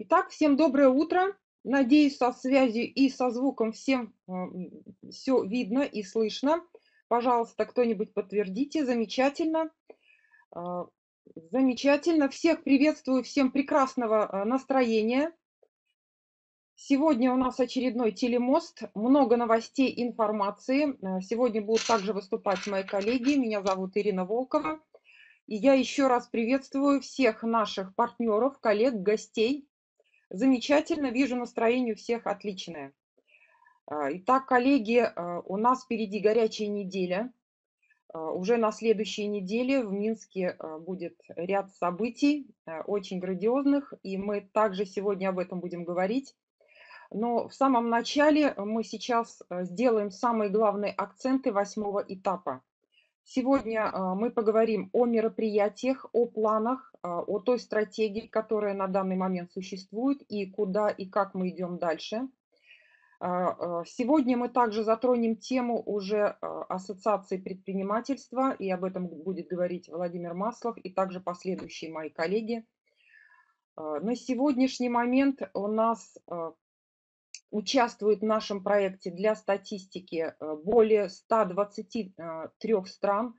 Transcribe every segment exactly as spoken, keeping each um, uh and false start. Итак, всем доброе утро. Надеюсь, со связью и со звуком всем все видно и слышно. Пожалуйста, кто-нибудь подтвердите. Замечательно. Замечательно. Всех приветствую, всем прекрасного настроения. Сегодня у нас очередной телемост. Много новостей, информации. Сегодня будут также выступать мои коллеги. Меня зовут Ирина Волкова. И я еще раз приветствую всех наших партнеров, коллег, гостей. Замечательно, вижу, настроение у всех отличное. Итак, коллеги, у нас впереди горячая неделя. Уже на следующей неделе в Минске будет ряд событий, очень грандиозных, и мы также сегодня об этом будем говорить. Но в самом начале мы сейчас сделаем самые главные акценты восьмого этапа. Сегодня мы поговорим о мероприятиях, о планах, о той стратегии, которая на данный момент существует, и куда и как мы идем дальше. Сегодня мы также затронем тему уже ассоциации предпринимательства, и об этом будет говорить Владимир Маслов и также последующие мои коллеги. На сегодняшний момент у нас участвует в нашем проекте для статистики более ста двадцати трёх стран.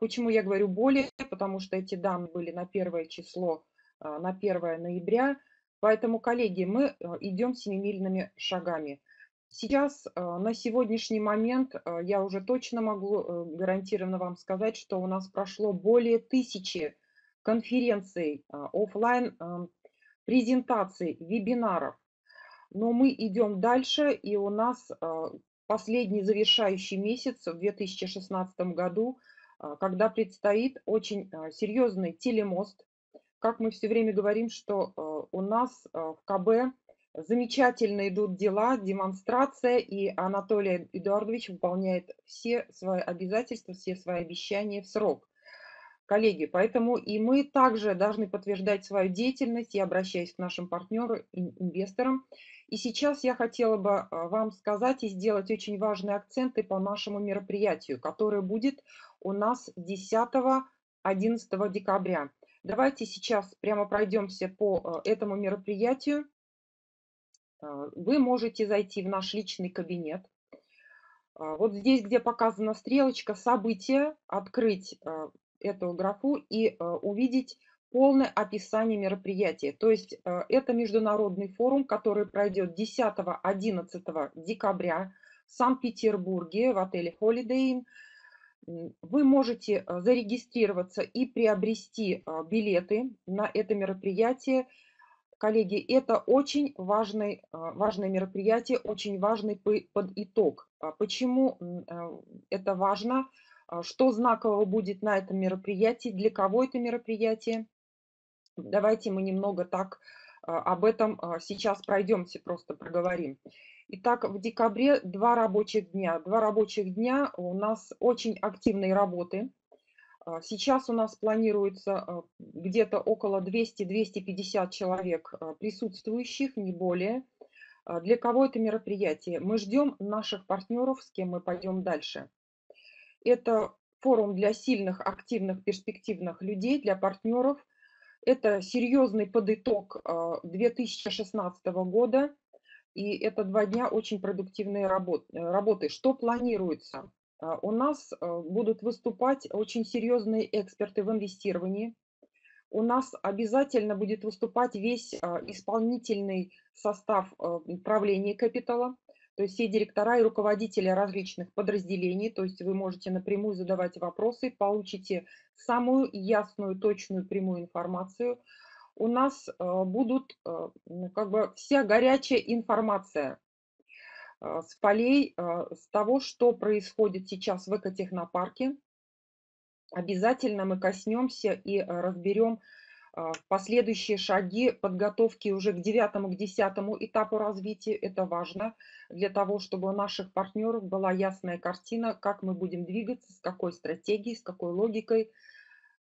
Почему я говорю более? Потому что эти данные были на первое число, на первое ноября. Поэтому, коллеги, мы идем семимильными шагами. Сейчас, на сегодняшний момент, я уже точно могу гарантированно вам сказать, что у нас прошло более тысячи конференций, офлайн презентаций, вебинаров. Но мы идем дальше, и у нас последний завершающий месяц в две тысячи шестнадцатом году, когда предстоит очень серьезный телемост. Как мы все время говорим, что у нас в ка бэ замечательно идут дела, демонстрация, и Анатолий Эдуардович выполняет все свои обязательства, все свои обещания в срок. Коллеги, поэтому и мы также должны подтверждать свою деятельность, я обращаюсь к нашим партнерам, инвесторам. И сейчас я хотела бы вам сказать и сделать очень важные акценты по нашему мероприятию, которое будет у нас десятого-одиннадцатого декабря. Давайте сейчас прямо пройдемся по этому мероприятию. Вы можете зайти в наш личный кабинет. Вот здесь, где показана стрелочка «События», открыть эту графу и э, увидеть полное описание мероприятия. То есть э, это международный форум, который пройдет десятого-одиннадцатого декабря в Санкт-Петербурге в отеле Holiday Inn. Вы можете э, зарегистрироваться и приобрести э, билеты на это мероприятие. Коллеги, это очень важный, э, важное мероприятие, очень важный под итог. Почему э, это важно? Что знакового будет на этом мероприятии, для кого это мероприятие? Давайте мы немного так об этом сейчас пройдемся, просто проговорим. Итак, в декабре два рабочих дня. Два рабочих дня у нас очень активные работы. Сейчас у нас планируется где-то около двухсот-двухсот пятидесяти человек присутствующих, не более. Для кого это мероприятие? Мы ждем наших партнеров, с кем мы пойдем дальше. Это форум для сильных, активных, перспективных людей, для партнеров. Это серьезный подытог две тысячи шестнадцатого года. И это два дня очень продуктивной работы. Что планируется? У нас будут выступать очень серьезные эксперты в инвестировании. У нас обязательно будет выступать весь исполнительный состав правления капитала. То есть все директора и руководители различных подразделений, то есть вы можете напрямую задавать вопросы, получите самую ясную, точную, прямую информацию. У нас будут как бы вся горячая информация с полей, с того, что происходит сейчас в экотехнопарке. Обязательно мы коснемся и разберем последующие шаги подготовки уже к девятому, к десятому этапу развития. Это важно для того, чтобы у наших партнеров была ясная картина, как мы будем двигаться, с какой стратегией, с какой логикой.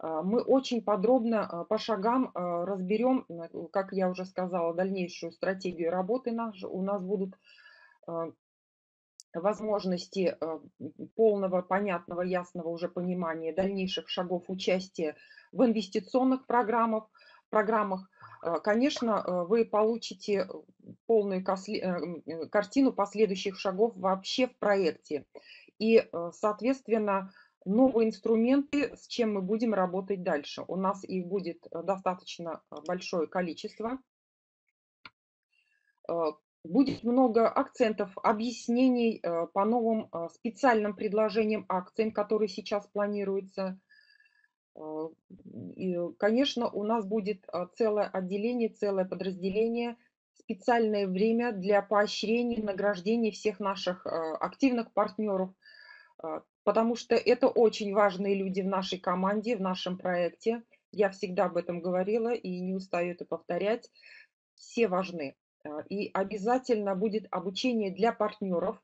Мы очень подробно по шагам разберем, как я уже сказала, дальнейшую стратегию работы нашу. У нас будут возможности полного, понятного, ясного уже понимания дальнейших шагов участия в инвестиционных программах, программах конечно, вы получите полную картину последующих шагов вообще в проекте. И, соответственно, новые инструменты, с чем мы будем работать дальше. У нас их будет достаточно большое количество. Будет много акцентов, объяснений по новым специальным предложениям акций, которые сейчас планируются. И, конечно, у нас будет целое отделение, целое подразделение, специальное время для поощрения, награждения всех наших активных партнеров, потому что это очень важные люди в нашей команде, в нашем проекте. Я всегда об этом говорила и не устаю это повторять. Все важны. И обязательно будет обучение для партнеров,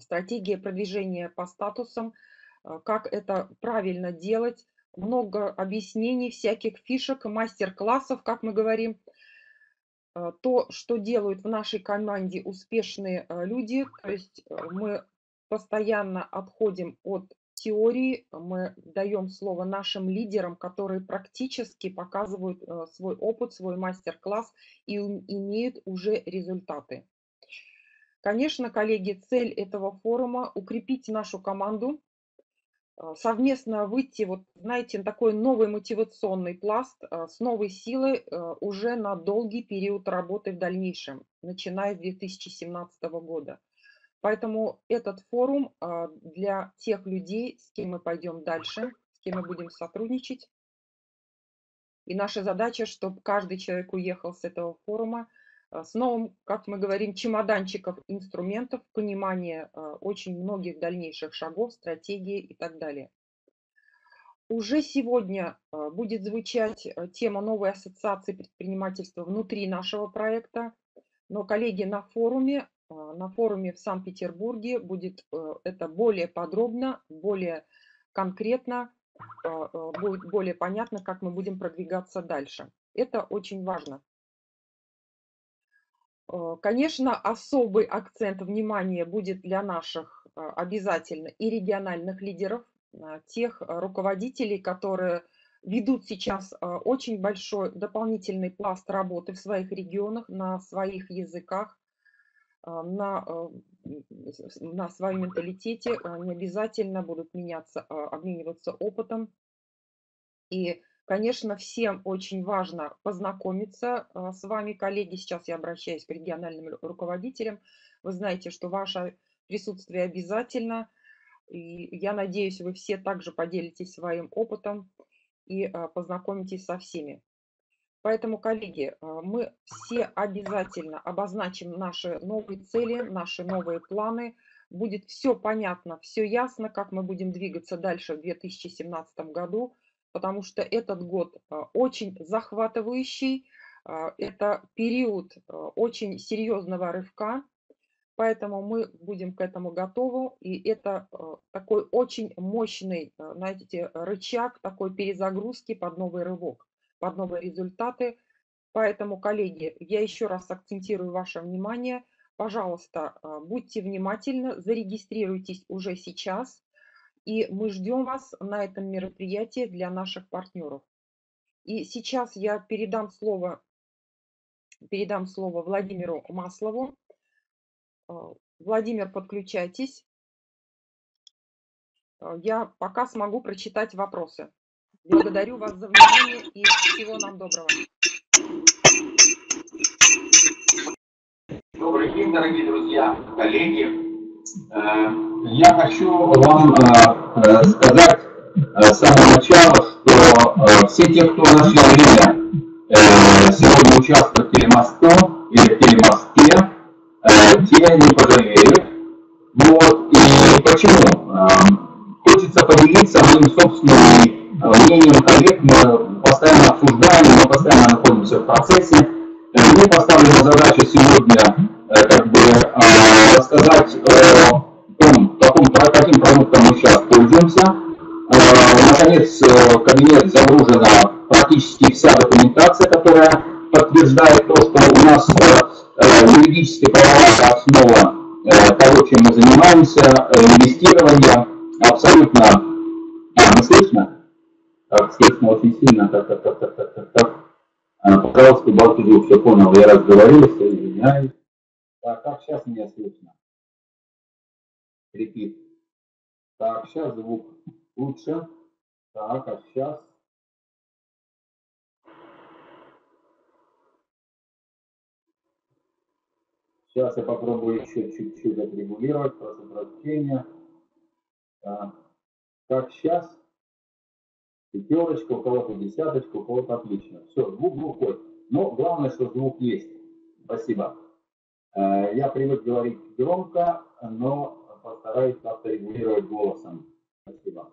стратегия продвижения по статусам, как это правильно делать, много объяснений, всяких фишек, мастер-классов, как мы говорим. То, что делают в нашей команде успешные люди, то есть мы постоянно отходим от теории, мы даем слово нашим лидерам, которые практически показывают свой опыт, свой мастер-класс и имеют уже результаты. Конечно, коллеги, цель этого форума – укрепить нашу команду, совместно выйти, вот знаете, на такой новый мотивационный пласт с новой силой уже на долгий период работы в дальнейшем, начиная с две тысячи семнадцатого года. Поэтому этот форум для тех людей, с кем мы пойдем дальше, с кем мы будем сотрудничать. И наша задача, чтобы каждый человек уехал с этого форума с новым, как мы говорим, чемоданчиков инструментов, понимание очень многих дальнейших шагов, стратегии и так далее. Уже сегодня будет звучать тема новой ассоциации предпринимательства внутри нашего проекта, но, коллеги, на форуме, на форуме в Санкт-Петербурге будет это более подробно, более конкретно, будет более понятно, как мы будем продвигаться дальше. Это очень важно. Конечно, особый акцент внимания будет для наших обязательно и региональных лидеров, тех руководителей, которые ведут сейчас очень большой дополнительный пласт работы в своих регионах, на своих языках, на, на своем менталитете. Они обязательно будут меняться, обмениваться опытом. И конечно, всем очень важно познакомиться с вами, коллеги. Сейчас я обращаюсь к региональным руководителям. Вы знаете, что ваше присутствие обязательно. И я надеюсь, вы все также поделитесь своим опытом и познакомитесь со всеми. Поэтому, коллеги, мы все обязательно обозначим наши новые цели, наши новые планы. Будет все понятно, все ясно, как мы будем двигаться дальше в две тысячи семнадцатом году. Потому что этот год очень захватывающий, это период очень серьезного рывка, поэтому мы будем к этому готовы. И это такой очень мощный, знаете, рычаг такой перезагрузки под новый рывок, под новые результаты. Поэтому, коллеги, я еще раз акцентирую ваше внимание. Пожалуйста, будьте внимательны, зарегистрируйтесь уже сейчас. И мы ждем вас на этом мероприятии для наших партнеров. И сейчас я передам слово, передам слово Владимиру Маслову. Владимир, подключайтесь. Я пока смогу прочитать вопросы. Благодарю вас за внимание и всего нам доброго. Добрый день, дорогие друзья, коллеги. Я хочу вам э, сказать э, с самого начала, что э, все те, кто нашли время э, сегодня участвовать в телемосту или в телемосте, э, те не пожалеют. Вот. И почему? Э, хочется поделиться моим собственным мнением коллег. Мы постоянно обсуждаем, мы постоянно находимся в процессе. Мы поставили задачу сегодня э, как бы э, рассказать о том, каким продуктом мы сейчас пользуемся. Наконец, в кабинет загружена практически вся документация, которая подтверждает то, что у нас юридически правовая основа того, чем мы занимаемся, инвестирование абсолютно... А, не слышно? Так, слышно очень сильно. Так, так, так, так, так, так. Пожалуйста, Батурин, все понял, я разговаривал, извиняюсь. Так, как сейчас меня слышно? Репит. Так, сейчас звук лучше. Так, а сейчас... Сейчас я попробую еще чуть-чуть отрегулировать, просто прощения. Как сейчас? Пятерочка, у кого-то десяточка, у кого-то отлично. Все, звук глухой. Но главное, что звук есть. Спасибо. Я привык говорить громко, но постараюсь авторегулировать голосом. Спасибо.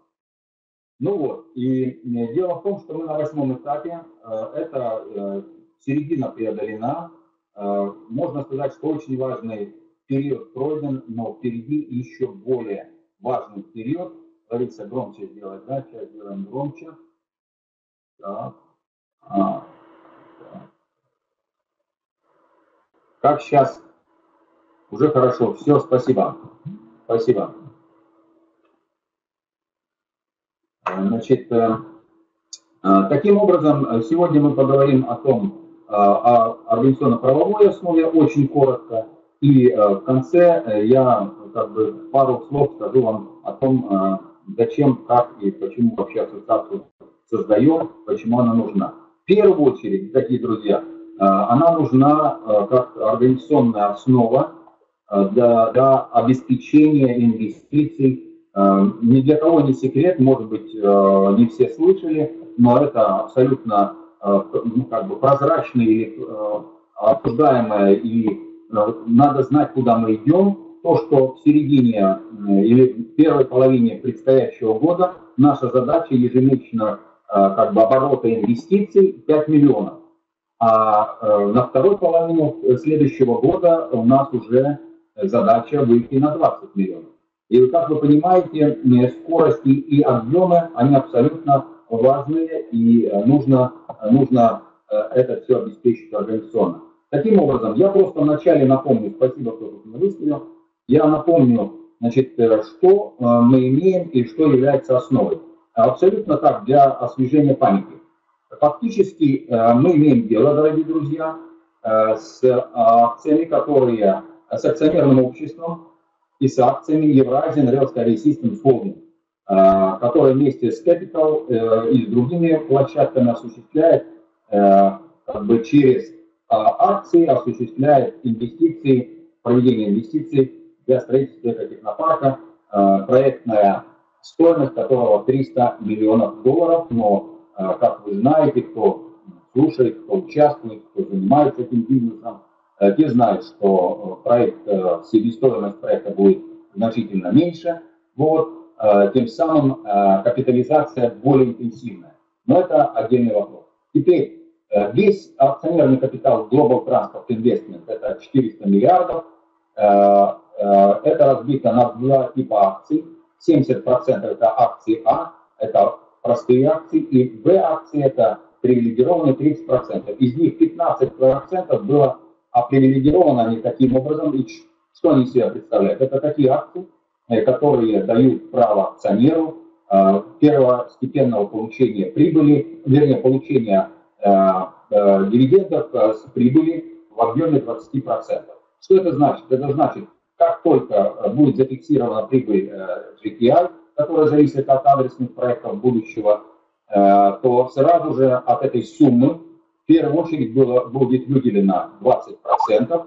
Ну вот, и дело в том, что мы на восьмом этапе. Это середина преодолена. Можно сказать, что очень важный период пройден, но впереди еще более важный период. Говорится, громче сделать, да? Сейчас делаем громче. Так. А, так. Как сейчас? Уже хорошо. Все, спасибо. Спасибо. Значит, таким образом, сегодня мы поговорим о том, о организационно-правовой основе очень коротко, и в конце я как бы пару слов скажу вам о том, зачем, как и почему вообще ассоциацию создаем, почему она нужна. В первую очередь, дорогие друзья, она нужна как организационная основа для, для обеспечения инвестиций. Ни для кого не секрет, может быть, не все слышали, но это абсолютно ну, как бы прозрачные, обсуждаемые, и надо знать, куда мы идем. То, что в середине или в первой половине предстоящего года наша задача ежемесячно как бы оборота инвестиций пять миллионов. А на второй половине следующего года у нас уже задача выйти на двадцать миллионов. И как вы понимаете, скорости и объемы, они абсолютно важные, и нужно, нужно это все обеспечить организационно. Таким образом, я просто вначале напомню, спасибо, кто тут меня выставил, я напомню, значит, что мы имеем и что является основой. Абсолютно так, для освежения памяти. Фактически мы имеем дело, дорогие друзья, с акциями, которые, с акционерным обществом и с акциями Eurazing Rail Sky Systems Holding, которая вместе с Capital и с другими площадками осуществляет, как бы через акции, осуществляет инвестиции, проведение инвестиций для строительства технопарка, проектная стоимость которого триста миллионов долларов, но, как вы знаете, кто слушает, кто участвует, кто занимается этим бизнесом, те знают, что проект, себестоимость проекта будет значительно меньше. Вот. Тем самым капитализация более интенсивная. Но это отдельный вопрос. Теперь весь акционерный капитал Global Transport Investment – это четыреста миллиардов. Это разбито на два типа акций. семьдесят процентов – это акции А, это простые акции, и Б-акции – это привилегированные тридцать процентов. Из них пятнадцать процентов было опривилегировано они таким образом. И что они из себя представляют? Это такие акции, которые дают право акционеру э, первостепенного получения прибыли, вернее, получения э, э, дивидендов э, с прибыли в объеме двадцать процентов. Что это значит? Это значит, как только будет зафиксирована прибыль э, джи ти ай, которая зависит от адресных проектов будущего, э, то сразу же от этой суммы в первую очередь было, будет выделено двадцать процентов,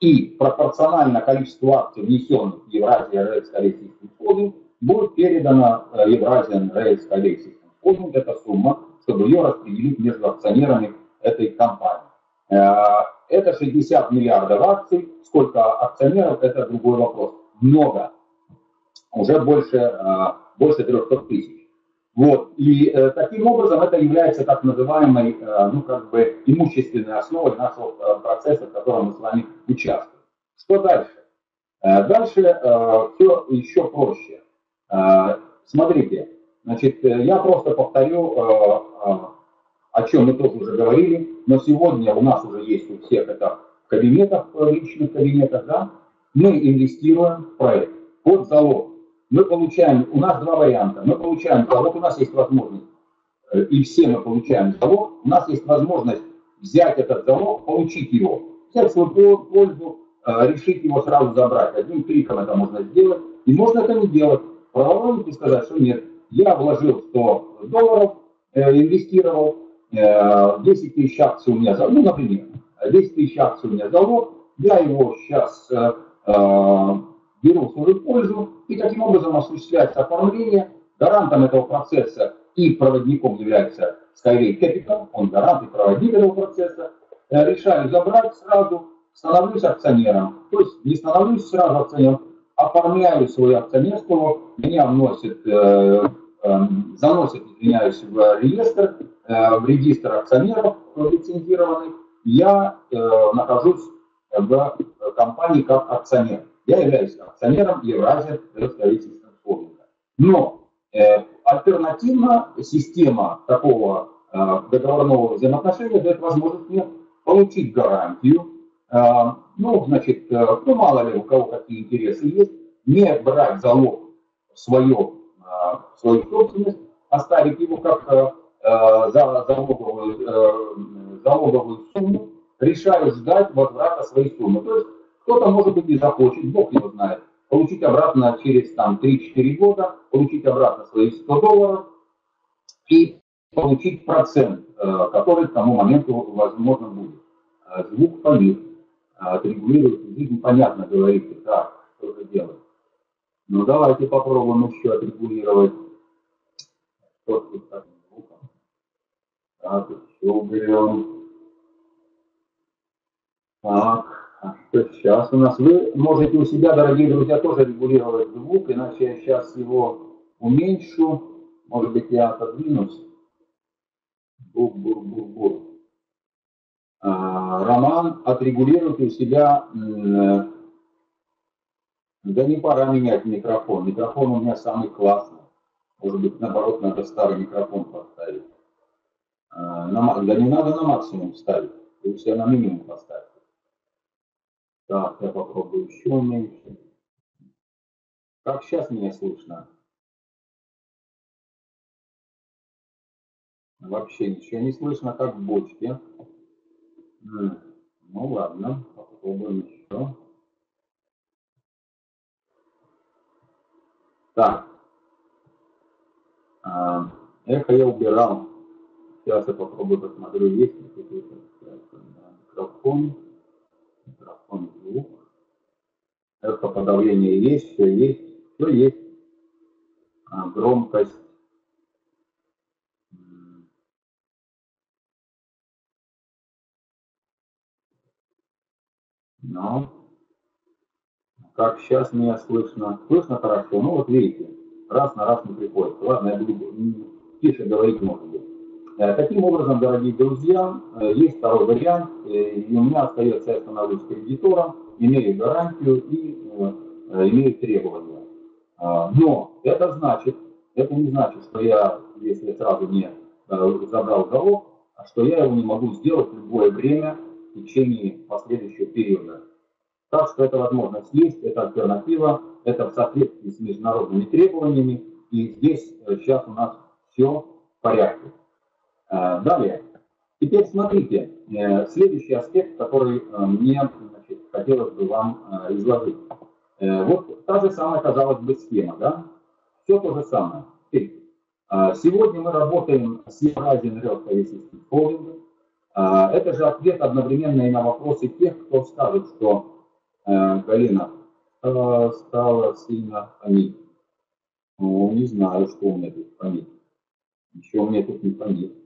и пропорционально количеству акций, внесенных в Евразия Rail Sky Systems Holding, будет передана Eurazing Rail Sky Systems Holding, эта сумма, чтобы ее распределить между акционерами этой компании. Это шестьдесят миллиардов акций, сколько акционеров, это другой вопрос. Много, уже больше, больше трёхсот тысяч. Вот. И таким образом это является так называемой, ну, как бы, имущественной основой нашего процесса, в котором мы с вами участвуем. Что дальше? Дальше все еще проще. Смотрите, значит, я просто повторю, о чем мы тоже уже говорили, но сегодня у нас уже есть у всех это в кабинетах, в личных кабинетах, да? Мы инвестируем в проект под залог. Мы получаем, у нас два варианта, мы получаем залог, у нас есть возможность, и все мы получаем залог, у нас есть возможность взять этот залог, получить его, взять свою пользу, решить его сразу забрать. Одним кликом это можно сделать, и можно это не делать. Проворонить и сказать, что нет, я вложил сто долларов, э, инвестировал, э, десять тысяч акций у меня залог, ну, например, десять тысяч акций у меня залог, я его сейчас э, э, беру в свою пользу, и таким образом осуществляется оформление. Гарантом этого процесса и проводником является Skyway Capital, он гарант и проводник этого процесса. Э, решаю забрать сразу, становлюсь акционером, то есть не становлюсь сразу акционером, оформляю свое акционерство, меня вносит, э, э, заносит, извиняюсь, в реестр, э, в регистр акционеров лицензированных, я э, нахожусь в компании как акционер. Я являюсь акционером Eurazing Rail Sky Systems Holding. Но э, альтернативно система такого э, договорного взаимоотношения дает возможность мне получить гарантию. Ну, значит, ну, мало ли у кого какие интересы есть, не брать залог в свою, в свою собственность, оставить его как э, за, залоговую, э, залоговую сумму, решаю ждать возврата своей суммы. То есть кто-то, может быть, не захочет, Бог его знает, получить обратно через там три-четыре года, получить обратно свои сто долларов и получить процент, э, который к тому моменту возможно будет. Звук помех. Отрегулирует жизнь, понятно говорите, да, что это делать. Ну давайте попробуем еще отрегулировать. Что тут так звуком? Так, еще уберем. Так, а что сейчас у нас? Вы можете у себя, дорогие друзья, тоже регулировать звук, иначе я сейчас его уменьшу. Может быть, я отодвинусь. Бур-бур-бур-бур. Роман, отрегулируйте у себя, да не пора менять микрофон, микрофон у меня самый классный, может быть, наоборот, надо старый микрофон поставить, на, да не надо на максимум ставить, вы все на минимум поставьте. Так, я попробую еще меньше. Как сейчас меня слышно? Вообще ничего не слышно, как в бочке. Ну ладно, попробуем еще. Так. Эхо я убирал. Сейчас я попробую посмотрю, есть ли какие-то микрофон. Микрофон, звук. Эхо подавление есть, все есть, все есть. А, громкость. Ну, как сейчас меня слышно? Слышно хорошо? Ну, вот видите, раз на раз не приходится. Ладно, я буду тише говорить, может быть. Таким образом, дорогие друзья, есть второй вариант. И у меня остается, я становлюсь кредитором, имею гарантию и имею требования. Но это значит, это не значит, что я, если я сразу не забрал залог, что я его не могу сделать в любое время, в течение последующего периода. Так что эта возможность есть, это альтернатива, это в соответствии с международными требованиями, и здесь сейчас у нас все в порядке. Далее. Теперь смотрите, следующий аспект, который мне, значит, хотелось бы вам изложить. Вот та же самая, казалось бы, схема, да? Все то же самое. Теперь, сегодня мы работаем с Eurazing Rail Sky Systems Holding. Это же ответ одновременно и на вопросы тех, кто скажет, что э, Галина э, стала сильно фонить. Ну, не знаю, что у меня тут фонит. Еще у меня тут не фонит.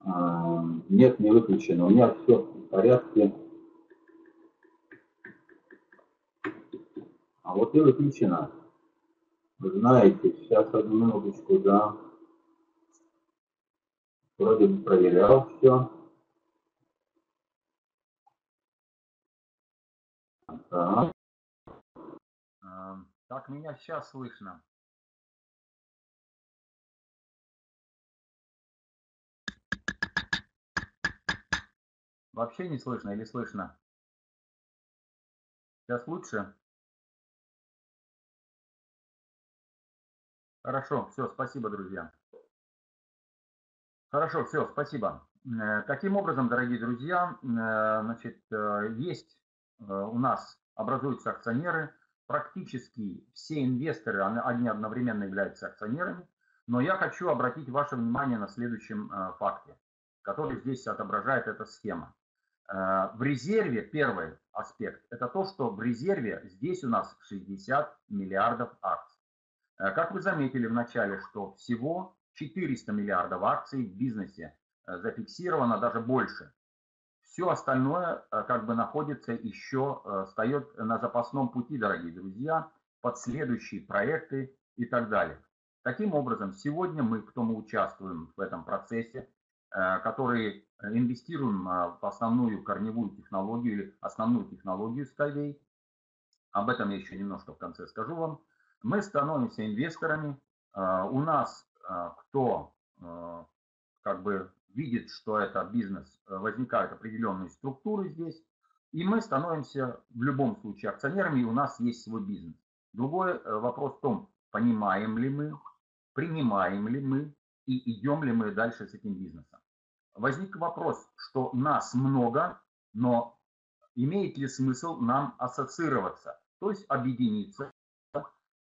А, нет, не выключено. У меня все в порядке. А вот и выключено. Вы знаете, сейчас одну минуточку, да. Вроде бы проверял все. Так. Как меня сейчас слышно? Вообще не слышно или слышно? Сейчас лучше? Хорошо, все, спасибо, друзья. Хорошо, все, спасибо. Таким образом, дорогие друзья, значит, есть у нас, образуются акционеры, практически все инвесторы, они одновременно являются акционерами, но я хочу обратить ваше внимание на следующем факте, который здесь отображает эта схема. В резерве, первый аспект, это то, что в резерве здесь у нас шестьдесят миллиардов акций. Как вы заметили в начале, что всего четыреста миллиардов акций в бизнесе зафиксировано, даже больше. Все остальное как бы находится еще, встает на запасном пути, дорогие друзья, под следующие проекты и так далее. Таким образом, сегодня мы, кто мы участвуем в этом процессе, которые инвестируем в основную корневую технологию или основную технологию Skyway, об этом я еще немножко в конце скажу вам, мы становимся инвесторами. У нас кто как бы видит, что это бизнес, возникают определенные структуры здесь, и мы становимся в любом случае акционерами, и у нас есть свой бизнес. Другой вопрос в том, понимаем ли мы, принимаем ли мы и идем ли мы дальше с этим бизнесом. Возник вопрос, что нас много, но имеет ли смысл нам ассоциироваться, то есть объединиться.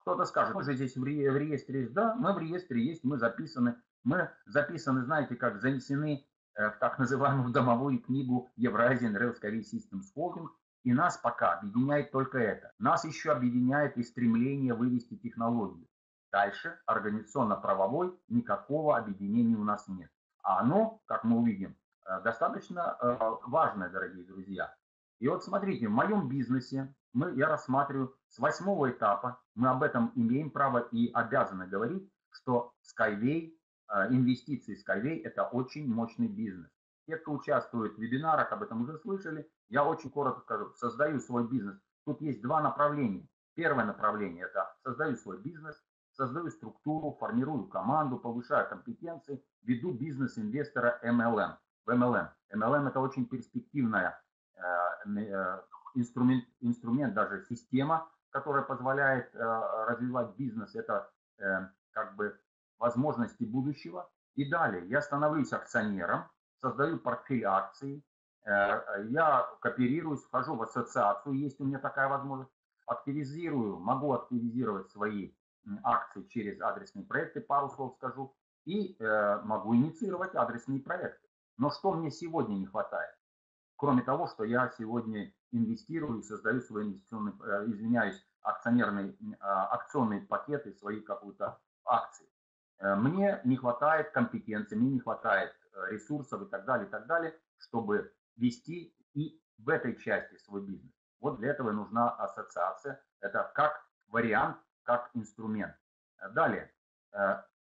Кто-то скажет, мы же здесь в реестре есть, да, мы в реестре есть, мы записаны, мы записаны, знаете, как занесены в так называемую домовую книгу Eurazing Rail Sky Systems Holding, и нас пока объединяет только это. Нас еще объединяет и стремление вывести технологию. Дальше организационно-правовой никакого объединения у нас нет. А оно, как мы увидим, достаточно важное, дорогие друзья. И вот смотрите, в моем бизнесе, мы, я рассматриваю с восьмого этапа, мы об этом имеем право и обязаны говорить, что Skyway, инвестиции Skyway – это очень мощный бизнес. Те, кто участвует в вебинарах, об этом уже слышали, я очень коротко скажу, создаю свой бизнес. Тут есть два направления. Первое направление – это создаю свой бизнес, создаю структуру, формирую команду, повышаю компетенции, веду бизнес инвестора эм эл эм. В эм эл эм. эм эл эм – это очень перспективная инструмент, инструмент, даже система, которая позволяет э, развивать бизнес, это э, как бы возможности будущего. И далее я становлюсь акционером, создаю портфель акций, э, я кооперируюсь, вхожу в ассоциацию, есть у меня такая возможность, активизирую, могу активизировать свои акции через адресные проекты, пару слов скажу, и э, могу инициировать адресные проекты. Но что мне сегодня не хватает? Кроме того, что я сегодня инвестирую и создаю свои инвестиционные, извиняюсь, акционерные, акционные пакеты, свои какую-то акции. Мне не хватает компетенции, мне не хватает ресурсов и так далее, и так далее, чтобы вести и в этой части свой бизнес. Вот для этого нужна ассоциация. Это как вариант, как инструмент. Далее,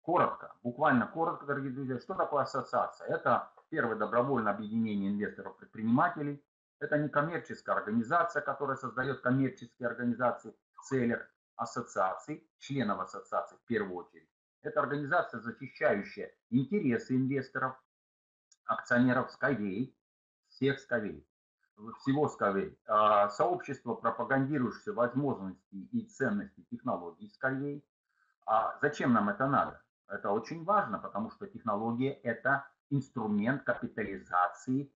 коротко, буквально коротко, дорогие друзья, что такое ассоциация? Это первое добровольное объединение инвесторов-предпринимателей. Это некоммерческая организация, которая создает коммерческие организации в целях ассоциаций, членов ассоциаций в первую очередь. Это организация, защищающая интересы инвесторов, акционеров Skyway, всех Skyway, всего Skyway. Сообщество, пропагандирующее возможности и ценности технологий Skyway. А зачем нам это надо? Это очень важно, потому что технология – это инструмент капитализации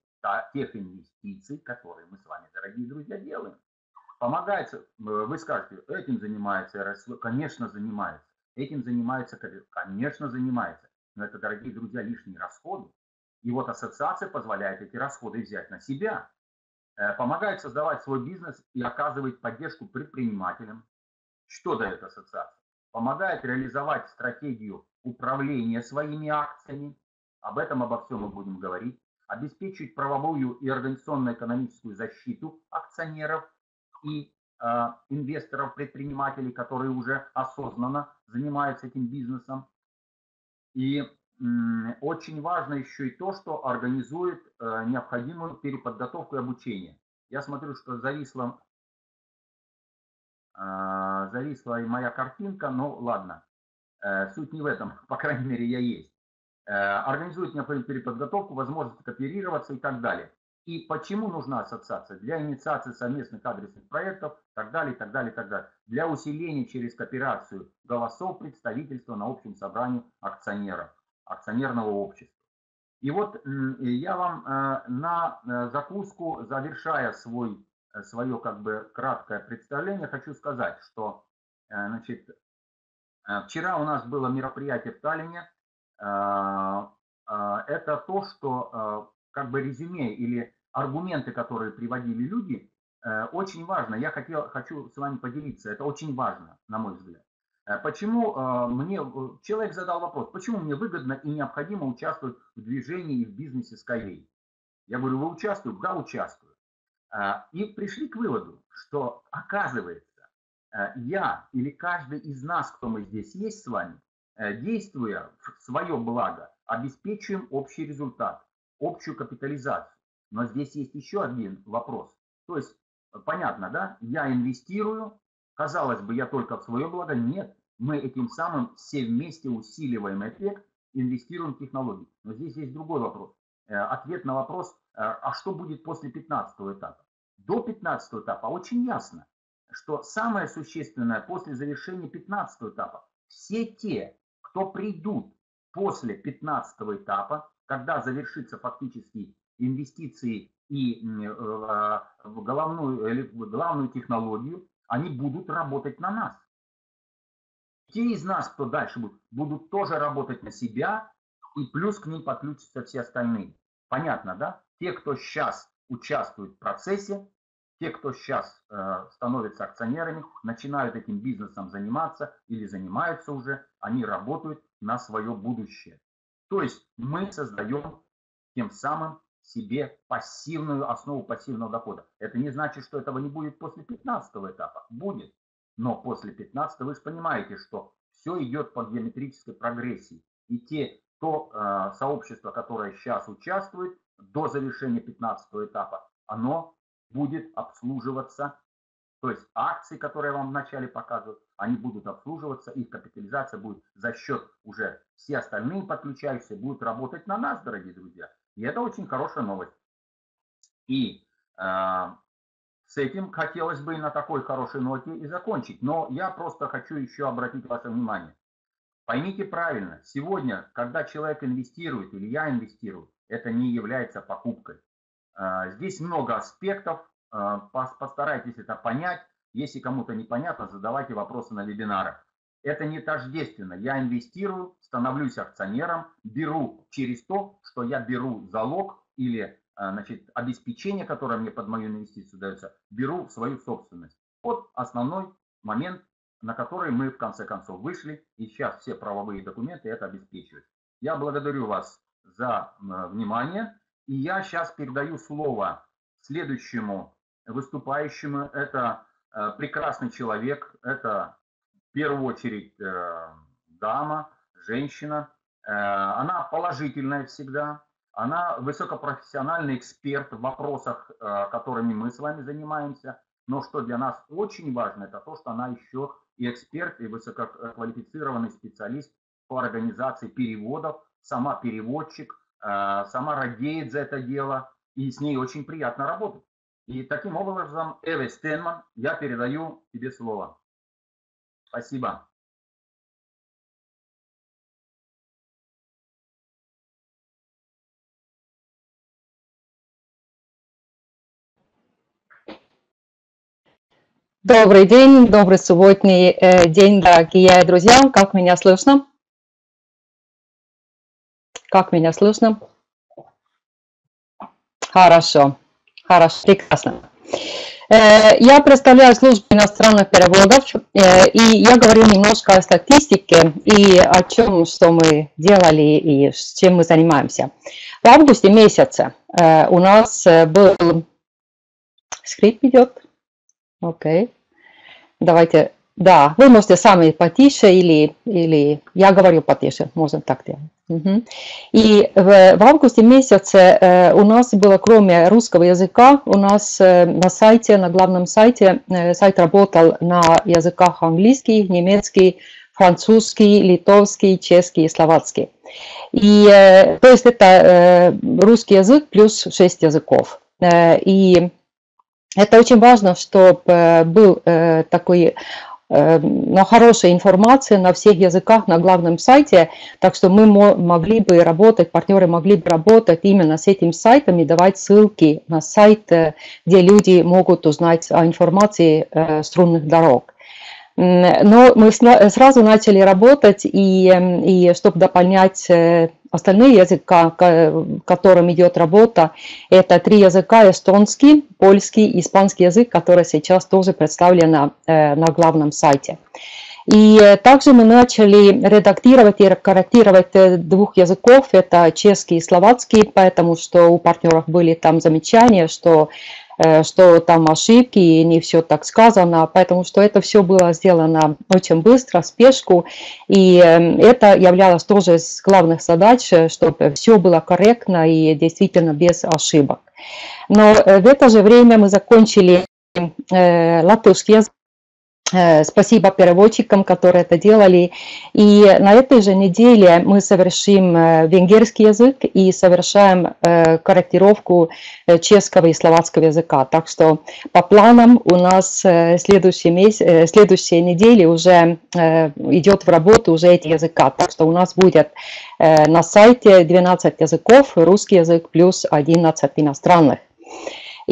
тех инвестиций, которые мы с вами, дорогие друзья, делаем. Помогает, вы скажете, этим занимается эр эс вэ, конечно, занимается. Этим занимается, конечно, занимается. Но это, дорогие друзья, лишние расходы. И вот ассоциация позволяет эти расходы взять на себя. Помогает создавать свой бизнес и оказывает поддержку предпринимателям. Что дает ассоциация? Помогает реализовать стратегию управления своими акциями. Об этом, обо всем мы будем говорить. Обеспечить правовую и организационно-экономическую защиту акционеров и э, инвесторов, предпринимателей, которые уже осознанно занимаются этим бизнесом. И э, очень важно еще и то, что организует э, необходимую переподготовку и обучение. Я смотрю, что зависла, э, зависла и моя картинка, но ладно, э, суть не в этом, по крайней мере я есть. Организует необходимую переподготовку, возможность кооперироваться и так далее. И почему нужна ассоциация? Для инициации совместных адресных проектов, так далее, так далее, так далее. Для усиления через кооперацию голосов представительства на общем собрании акционеров, акционерного общества. И вот я вам на закуску, завершая свой, свое как бы краткое представление, хочу сказать, что значит, вчера у нас было мероприятие в Таллине. Это то, что как бы резюме или аргументы, которые приводили люди, очень важно. Я хотел, хочу с вами поделиться. Это очень важно, на мой взгляд. Почему мне, человек задал вопрос, почему мне выгодно и необходимо участвовать в движении и в бизнесе Skyway? Я говорю, вы участвуете? Да, участвую. И пришли к выводу, что оказывается, я или каждый из нас, кто мы здесь есть с вами, действуя в свое благо, обеспечиваем общий результат, общую капитализацию. Но здесь есть еще один вопрос. То есть, понятно, да, я инвестирую, казалось бы, я только в свое благо. Нет, мы этим самым все вместе усиливаем эффект, инвестируем в технологии. Но здесь есть другой вопрос. Ответ на вопрос, а что будет после пятнадцатого этапа? До пятнадцатого этапа очень ясно, что самое существенное после завершения пятнадцатого этапа, все те, кто придут после пятнадцатого этапа, когда завершится фактически инвестиции и в головную, в главную технологию, они будут работать на нас. Те из нас, кто дальше будет, будут тоже работать на себя, и плюс к ним подключатся все остальные. Понятно, да? Те, кто сейчас участвует в процессе, те, кто сейчас э, становятся акционерами, начинают этим бизнесом заниматься или занимаются уже, они работают на свое будущее. То есть мы создаем тем самым себе пассивную основу пассивного дохода. Это не значит, что этого не будет после пятнадцатого этапа. Будет. Но после пятнадцатого вы же понимаете, что все идет по геометрической прогрессии. И те, то э, сообщество, которое сейчас участвует до завершения пятнадцатого этапа, оно будет обслуживаться, то есть акции, которые я вам вначале показывал, они будут обслуживаться, их капитализация будет за счет уже все остальные подключающиеся, будут работать на нас, дорогие друзья. И это очень хорошая новость. И э, с этим хотелось бы и на такой хорошей ноте и закончить. Но я просто хочу еще обратить ваше внимание. Поймите правильно, сегодня, когда человек инвестирует или я инвестирую, это не является покупкой. Здесь много аспектов, постарайтесь это понять. Если кому-то непонятно, задавайте вопросы на вебинарах. Это не тождественно. Я инвестирую, становлюсь акционером, беру через то, что я беру залог или значит, обеспечение, которое мне под мою инвестицию дается, беру в свою собственность. Вот основной момент, на который мы в конце концов вышли, и сейчас все правовые документы это обеспечивают. Я благодарю вас за внимание. И я сейчас передаю слово следующему выступающему. Это э, прекрасный человек, это в первую очередь э, дама, женщина. Э, она положительная всегда, она высокопрофессиональный эксперт в вопросах, э, которыми мы с вами занимаемся. Но что для нас очень важно, это то, что она еще и эксперт, и высококвалифицированный специалист по организации переводов, сама переводчик. Сама радеет за это дело, и с ней очень приятно работать. И таким образом, Эве Стенман, я передаю тебе слово. Спасибо. Добрый день, добрый субботний день, дорогие друзья. Как меня слышно? Как меня слышно? Хорошо, хорошо, прекрасно. Я представляю службу иностранных переводов, и я говорю немножко о статистике и о чем, что мы делали и чем мы занимаемся. В августе месяце у нас был... Скрип идет? Окей. Давайте... Да, вы можете сами потише или, или я говорю потише, можно так делать. Угу. И в, в августе месяце э, у нас было, кроме русского языка, у нас э, на сайте, на главном сайте, э, сайт работал на языках английский, немецкий, французский, литовский, чешский и словацкий. И, э, то есть это э, русский язык плюс шесть языков. И это очень важно, чтобы был такой, но хорошая информация на всех языках на главном сайте, так что мы могли бы работать, партнеры могли бы работать именно с этим сайтом и давать ссылки на сайт, где люди могут узнать о информации струнных дорог. Но мы сразу начали работать, и, и чтобы дополнять остальные языка, которым идет работа, это три языка: эстонский, польский и испанский язык, который сейчас тоже представлен на, на главном сайте. И также мы начали редактировать и корректировать двух языков, это чешский и словацкий, потому что у партнеров были там замечания, что... что там ошибки и не все так сказано, поэтому что это все было сделано очень быстро, в спешку, и это являлось тоже из главных задач, чтобы все было корректно и действительно без ошибок. Но в это же время мы закончили латышский язык. Спасибо переводчикам, которые это делали. И на этой же неделе мы совершим венгерский язык и совершаем корректировку чешского и словацкого языка. Так что по планам у нас следующий месяц, следующей неделе уже идет в работу уже эти языка. Так что у нас будет на сайте двенадцать языков, русский язык плюс одиннадцать иностранных.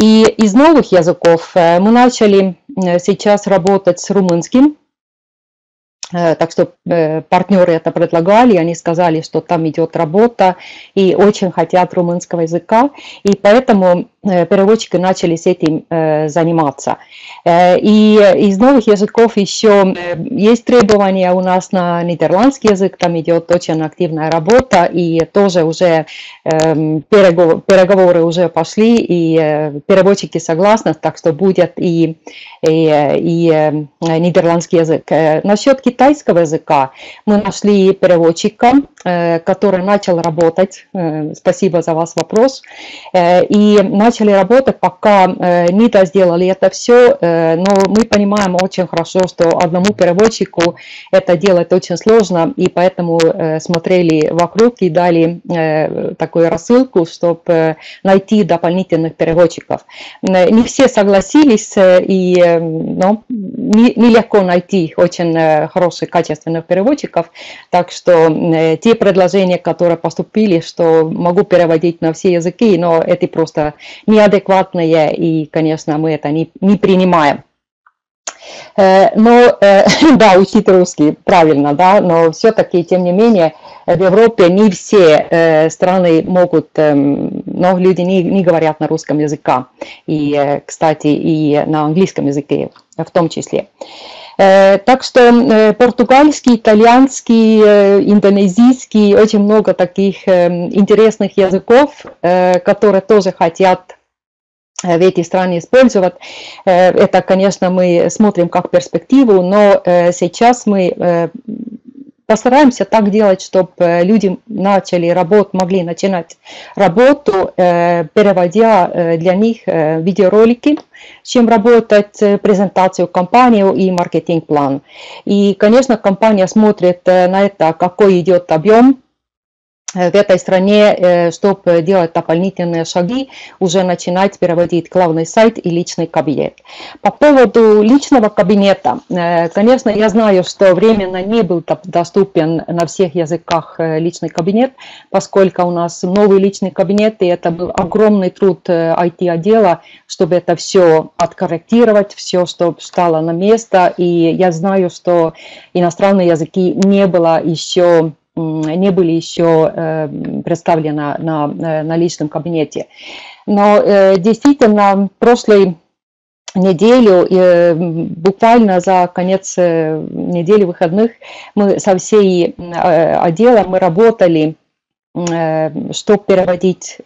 И из новых языков мы начали сейчас работать с румынским, так что партнеры это предлагали, они сказали, что там идет работа и очень хотят румынского языка, и поэтому переводчики начали с этим заниматься. И из новых языков еще есть требования у нас на нидерландский язык, там идет очень активная работа, и тоже уже переговоры уже пошли, и переводчики согласны, так что будет и, и, и нидерландский язык. Насчет китайского языка мы нашли переводчика, который начал работать, спасибо за ваш вопрос, и начали работать, пока не сделали это все, но мы понимаем очень хорошо, что одному переводчику это делать очень сложно, и поэтому смотрели вокруг и дали такую рассылку, чтобы найти дополнительных переводчиков. Не все согласились, и ну, нелегко найти очень хороших, качественных переводчиков, так что те предложения, которые поступили, что могу переводить на все языки, но это просто неадекватные, и, конечно, мы это не, не принимаем. Но, да, учить русский, правильно, да, но все-таки, тем не менее, в Европе не все страны могут, но люди не, не говорят на русском языке, и, кстати, и на английском языке в том числе. Так что португальский, итальянский, индонезийский, очень много таких интересных языков, которые тоже хотят в эти страны использовать. Это, конечно, мы смотрим как перспективу, но сейчас мы постараемся так делать, чтобы люди начали работу, могли начинать работу, переводя для них видеоролики, с чем работать, презентацию, компанию и маркетинг-план. И, конечно, компания смотрит на это, какой идет объем в этой стране, чтобы делать дополнительные шаги, уже начинать переводить главный сайт и личный кабинет. По поводу личного кабинета, конечно, я знаю, что временно не был доступен на всех языках личный кабинет, поскольку у нас новый личный кабинет, и это был огромный труд ай ти-отдела, чтобы это все откорректировать, все, чтобы стало на место, и я знаю, что иностранные языки не было еще... не были еще представлены на, на личном кабинете. Но действительно, прошлой неделю, буквально за конец недели выходных, мы со всей отделом мы работали, чтобы переводить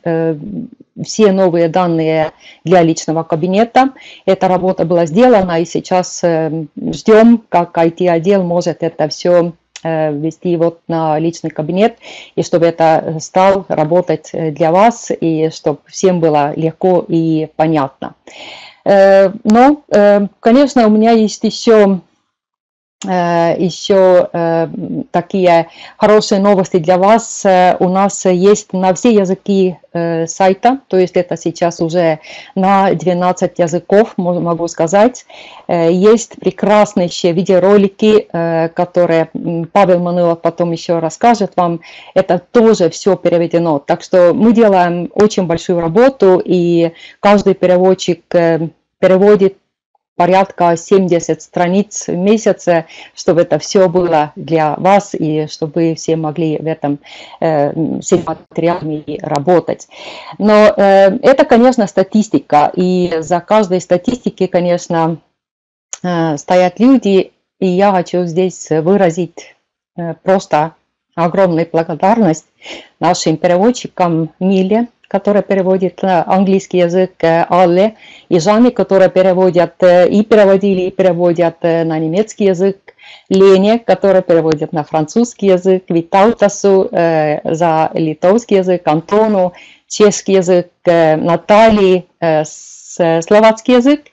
все новые данные для личного кабинета. Эта работа была сделана, и сейчас ждем, как ай ти-отдел может это все вести вот на личный кабинет, и чтобы это стал работать для вас, и чтобы всем было легко и понятно. Но, конечно, у меня есть еще еще такие хорошие новости для вас. У нас есть на все языки сайта, то есть это сейчас уже на двенадцать языков, могу сказать. Есть прекрасные еще видеоролики, которые Павел Манилов потом еще расскажет вам. Это тоже все переведено. Так что мы делаем очень большую работу, и каждый переводчик переводит порядка семьдесят страниц в месяц, чтобы это все было для вас и чтобы вы все могли в этом э, с этими материалами работать. Но э, это, конечно, статистика, и за каждой статистикой, конечно, э, стоят люди, и я хочу здесь выразить э, просто огромную благодарность нашим переводчикам Миле, которая переводит на английский язык, Алле и Жанне, которые переводят и переводили, и переводят на немецкий язык, Лене, которая переводит на французский язык, Виталтасу э, за литовский язык, Антону чешский язык, э, Натальи э, с, э, словацкий язык,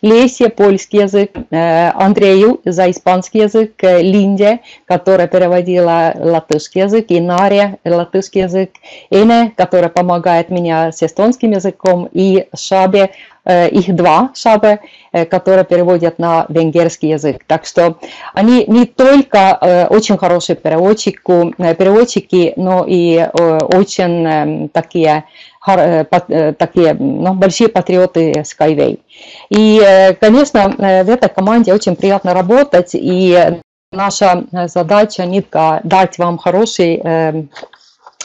Лесе польский язык, э, Андрею за испанский язык, э, Линде, которая переводила латышский язык, и Наре латышский язык, Эне, которая помогает меня с эстонским языком, и Шабе, э, их два Шабе, э, которые переводят на венгерский язык. Так что они не только э, очень хорошие переводчику, э, переводчики, но и э, очень э, такие... такие, ну, большие патриоты Skyway. И, конечно, в этой команде очень приятно работать, и наша задача не только дать вам хороший э,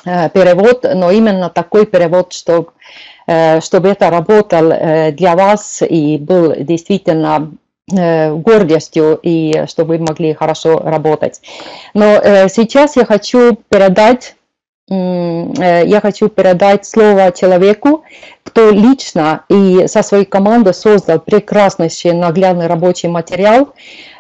перевод, но именно такой перевод, чтобы, э, чтобы это работал э, для вас и был действительно э, гордостью, и чтобы вы могли хорошо работать. Но э, сейчас я хочу передать Я хочу передать слово человеку, кто лично и со своей командой создал прекрасный наглядный рабочий материал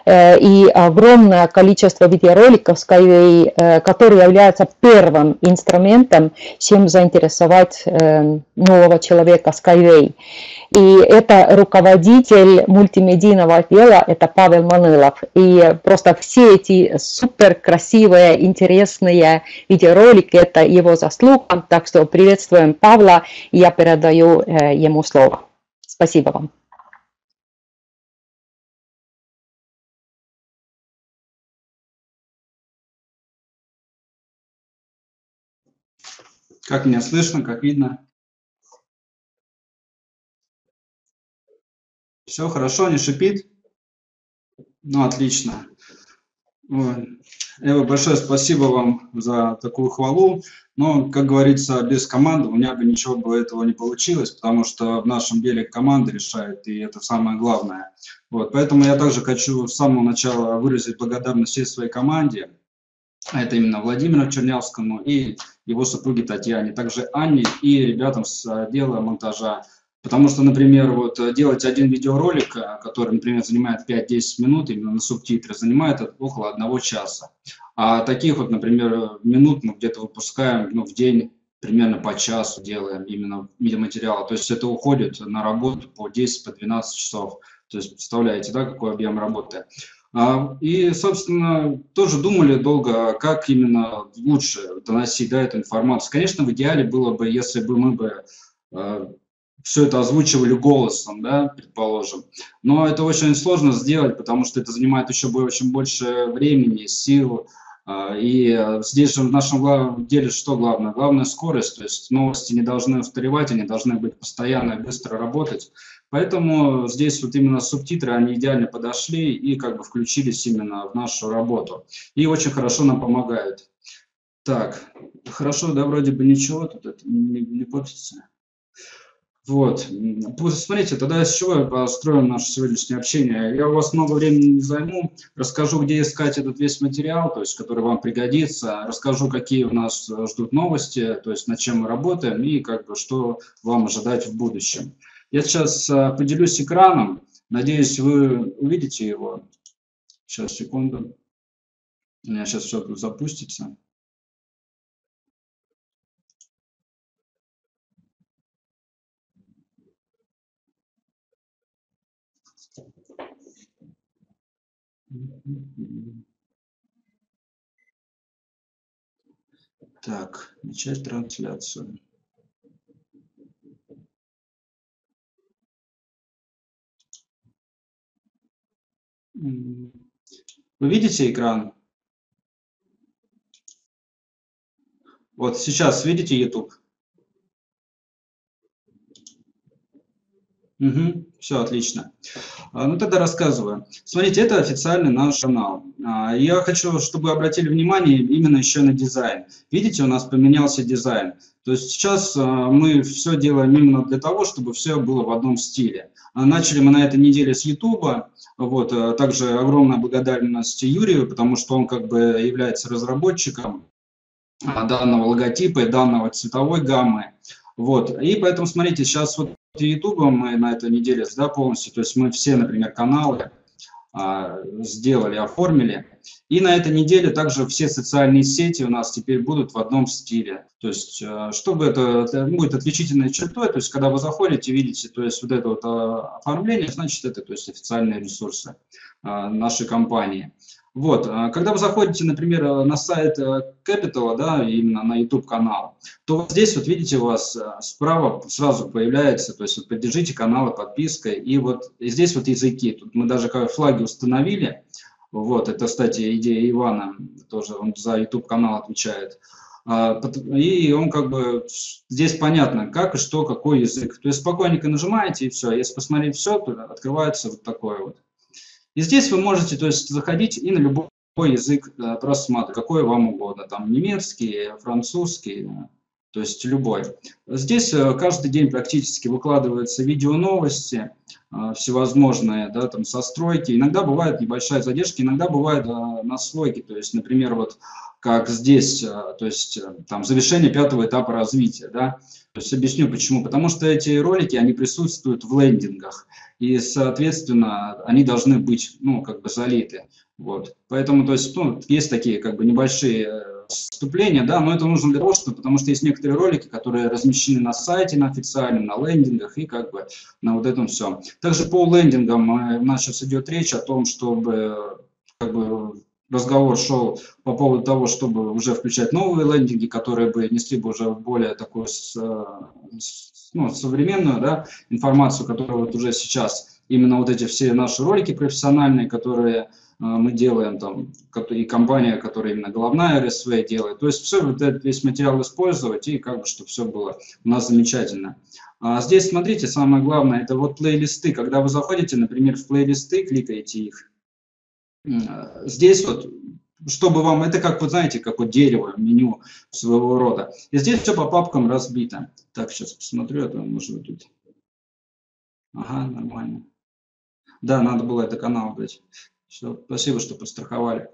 и огромное количество видеороликов, которые являются первым инструментом, чем заинтересовать нового человека Skyway. И это руководитель мультимедийного отдела, это Павел Манилов. И просто все эти супер красивые, интересные видеоролики, это его заслуга. Так что приветствуем Павла, и я передаю ему слово. Спасибо вам. Как меня слышно, как видно? Все хорошо, не шипит? Ну, отлично. Эва, большое спасибо вам за такую хвалу. Но, как говорится, без команды у меня бы ничего бы этого не получилось, потому что в нашем деле команда решает, и это самое главное. Вот, поэтому я также хочу с самого начала выразить благодарность всей своей команде. Это именно Владимиру Чернявскому и его супруге Татьяне, также Анне и ребятам с отдела монтажа. Потому что, например, вот делать один видеоролик, который, например, занимает пять-десять минут, именно на субтитры, занимает около одного часа. А таких вот, например, минут мы где-то выпускаем, ну, в день примерно по часу делаем именно видеоматериала. То есть это уходит на работу по десять-двенадцать часов. То есть представляете, да, какой объем работы. И, собственно, тоже думали долго, как именно лучше доносить, да, эту информацию. Конечно, в идеале было бы, если бы мы бы... все это озвучивали голосом, да, предположим. Но это очень сложно сделать, потому что это занимает еще очень больше времени, сил. И здесь же в нашем деле что главное? Главное — скорость. То есть новости не должны устаревать, они должны быть постоянно и быстро работать. Поэтому здесь вот именно субтитры, они идеально подошли и как бы включились именно в нашу работу. И очень хорошо нам помогают. Так, хорошо, да, вроде бы ничего, тут это не, не портится. Вот, смотрите, тогда с чего построим наше сегодняшнее общение. Я у вас много времени не займу, расскажу, где искать этот весь материал, то есть, который вам пригодится, расскажу, какие у нас ждут новости, то есть, над чем мы работаем и как бы что вам ожидать в будущем. Я сейчас поделюсь экраном, надеюсь, вы увидите его. Сейчас, секунду, у меня сейчас все тут запустится. Так, начать трансляцию. Вы видите экран? Вот сейчас видите YouTube? Угу, все отлично. Ну тогда рассказываю. Смотрите, это официальный наш канал. Я хочу, чтобы вы обратили внимание именно еще на дизайн. Видите, у нас поменялся дизайн. То есть сейчас мы все делаем именно для того, чтобы все было в одном стиле. Начали мы на этой неделе с Ютуба. Вот, также огромная благодарность Юрию, потому что он как бы является разработчиком данного логотипа и данного цветовой гаммы. Вот. И поэтому, смотрите, сейчас вот YouTube мы на этой неделе, да, полностью, то есть мы все, например, каналы а, сделали, оформили. И на этой неделе также все социальные сети у нас теперь будут в одном стиле. То есть, чтобы это, это будет отличительной чертой, то есть, когда вы заходите, видите, то есть, вот это вот оформление, значит, это, то есть, официальные ресурсы а, нашей компании. Вот, когда вы заходите, например, на сайт Capital, да, именно на YouTube-канал, то вот здесь, вот видите, у вас справа сразу появляется, то есть вот поддержите канал подпиской, и вот и здесь вот языки, тут мы даже флаги установили, вот, это, кстати, идея Ивана, тоже он за YouTube-канал отвечает, и он как бы, здесь понятно, как и что, какой язык, то есть спокойненько нажимаете, и все, если посмотреть все, то открывается вот такое вот. И здесь вы можете, то есть, заходить и на любой язык просматривать, какой вам угодно, там немецкий, французский, то есть любой. Здесь каждый день практически выкладываются видеоновости всевозможные, да, там состройки. Иногда бывает небольшая задержка, иногда бывают наслойки, то есть, например, вот как здесь, то есть там завершение пятого этапа развития, да. То есть объясню почему. Потому что эти ролики, они присутствуют в лендингах, и, соответственно, они должны быть, ну, как бы залиты. Вот. Поэтому, то есть, ну, есть такие, как бы, небольшие вступления, да, но это нужно для того, что, потому что есть некоторые ролики, которые размещены на сайте, на официальном, на лендингах и, как бы, на вот этом все. Также по лендингам у нас сейчас идет речь о том, чтобы, как бы, разговор шел по поводу того, чтобы уже включать новые лендинги, которые бы несли бы уже более такую, ну, современную, да, информацию, которая вот уже сейчас, именно вот эти все наши ролики профессиональные, которые мы делаем, там, и компания, которая именно головная эр эс вэ делает. То есть все, вот этот весь материал использовать, и как бы, чтобы все было у нас замечательно. А здесь, смотрите, самое главное, это вот плейлисты. Когда вы заходите, например, в плейлисты, кликаете их, здесь вот, чтобы вам, это как, вы знаете, как вот дерево, меню своего рода. И здесь все по папкам разбито. Так, сейчас посмотрю, это может быть тут. Ага, нормально. Да, надо было это канал дать. Все, спасибо, что подстраховали.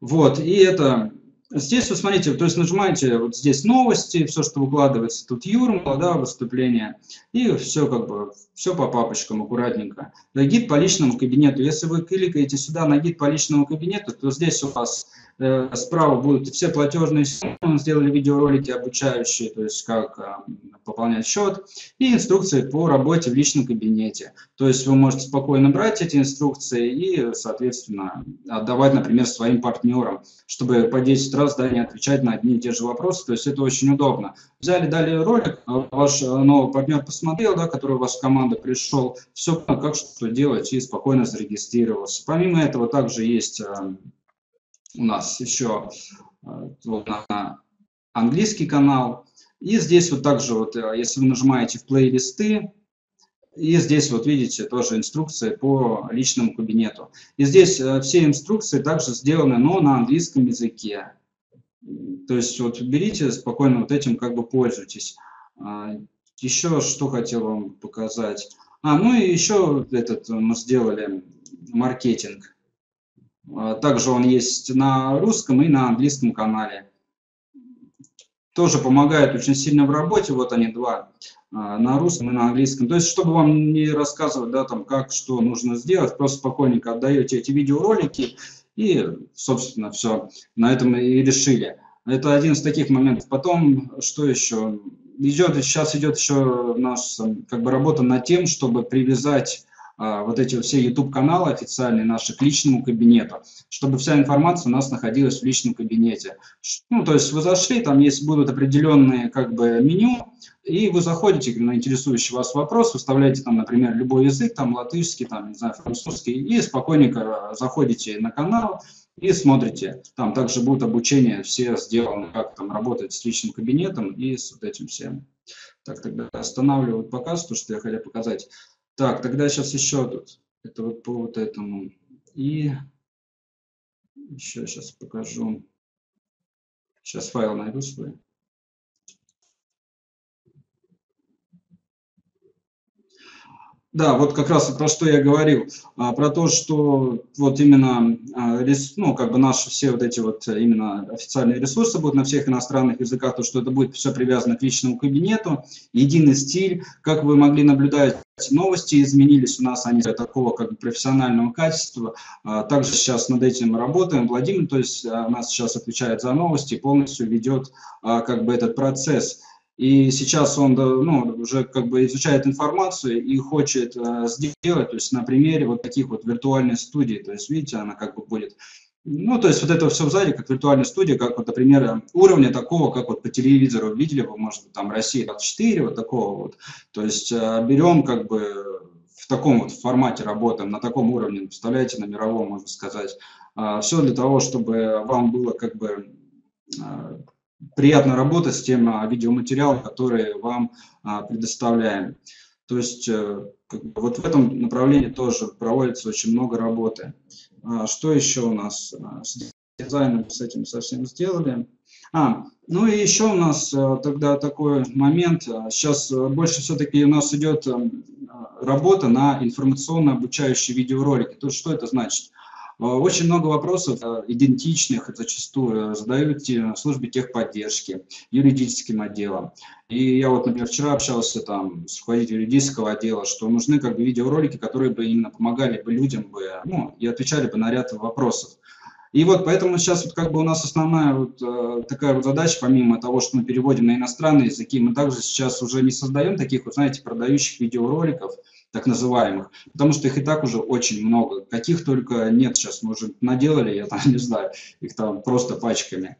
Вот, и это... Здесь вы смотрите, то есть нажимаете вот здесь новости, все, что выкладывается, тут юрмала, да, выступление, и все как бы, все по папочкам аккуратненько. Гид по личному кабинету. Если вы кликаете сюда на гид по личному кабинету, то здесь у вас э, справа будут все платежные системы, сделали видеоролики обучающие, то есть как э, пополнять счет, и инструкции по работе в личном кабинете. То есть вы можете спокойно брать эти инструкции и, соответственно, отдавать, например, своим партнерам, чтобы по десять раз раз, да, не отвечать на одни и те же вопросы, то есть это очень удобно. Взяли, дали ролик, ваш новый партнер посмотрел, да, который у вас в команду пришел, все, как что делать, и спокойно зарегистрировался. Помимо этого также есть э, у нас еще э, вот, на английский канал, и здесь вот также, вот, если вы нажимаете в плейлисты, и здесь вот видите тоже инструкции по личному кабинету. И здесь э, все инструкции также сделаны, но на английском языке. То есть вот берите, спокойно вот этим как бы пользуйтесь. Еще что хотел вам показать. А, ну и еще этот мы сделали маркетинг. Также он есть на русском и на английском канале. Тоже помогает очень сильно в работе. Вот они два. На русском и на английском. То есть, чтобы вам не рассказывать, да, там, как, что нужно сделать, просто спокойненько отдаете эти видеоролики. И, собственно, все. На этом и решили. Это один из таких моментов. Потом, что еще? Идет, сейчас идет еще у нас как бы работа над тем, чтобы привязать вот эти все YouTube-каналы официальные наши к личному кабинету, чтобы вся информация у нас находилась в личном кабинете. Ну, то есть вы зашли, там есть будут определенные как бы меню, и вы заходите на интересующий вас вопрос, выставляете там, например, любой язык, там латышский, там, не знаю, французский, и спокойненько заходите на канал и смотрите. Там также будет обучение, все сделано, как там работать с личным кабинетом и с вот этим всем. Так, тогда останавливаю показ, то, что я хотел показать. Так, тогда сейчас еще тут, это вот по вот этому, и еще сейчас покажу, сейчас файл найду свой. Да, вот как раз про что я говорил, про то, что вот именно, ну, как бы наши все вот эти вот именно официальные ресурсы будут на всех иностранных языках, то, что это будет все привязано к личному кабинету, единый стиль, как вы могли наблюдать. Новости изменились у нас, они такого как бы профессионального качества. Также сейчас над этим работаем. Владимир, то есть, у нас сейчас отвечает за новости, полностью ведет как бы этот процесс. И сейчас он, ну, уже как бы изучает информацию и хочет сделать, то есть на примере вот таких вот виртуальных студий. То есть, видите, она как бы будет... Ну, то есть вот это все сзади, как виртуальная студия, как вот, например, уровня такого, как вот по телевизору видели, вы, может быть, там Россия двадцать четыре, вот такого вот. То есть берем как бы в таком вот формате работаем, на таком уровне, представляете, на мировом, можно сказать. Все для того, чтобы вам было как бы приятно работать с тем видеоматериалом, который вам предоставляем. То есть как бы, вот в этом направлении тоже проводится очень много работы. Что еще у нас с дизайном, с этим совсем сделали? А, ну и еще у нас тогда такой момент. Сейчас больше все-таки у нас идет работа на информационно-обучающие видеоролики. То есть что это значит? Очень много вопросов идентичных зачастую задают службе техподдержки, юридическим отделам. И я вот, например, вчера общался там с руководителем юридического отдела, что нужны как бы видеоролики, которые бы именно помогали бы людям бы, ну, и отвечали бы на ряд вопросов. И вот поэтому сейчас вот как бы у нас основная вот такая вот задача, помимо того, что мы переводим на иностранные языки, мы также сейчас уже не создаем таких вот, знаете, продающих видеороликов, так называемых, потому что их и так уже очень много, каких только нет сейчас, мы уже наделали, я там не знаю, их там просто пачками.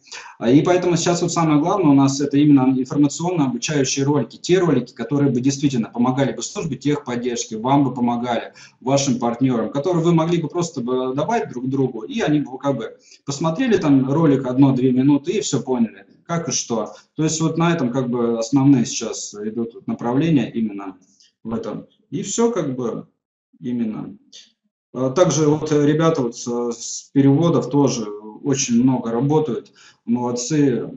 И поэтому сейчас вот самое главное у нас это именно информационно-обучающие ролики, те ролики, которые бы действительно помогали бы службе техподдержки, вам бы помогали, вашим партнерам, которые вы могли бы просто бы давать друг другу, и они бы как бы посмотрели там ролик одну-две минуты и все поняли, как и что. То есть вот на этом как бы основные сейчас идут вот направления именно в этом. И все как бы именно. Также вот ребята вот с, с переводов тоже очень много работают, молодцы.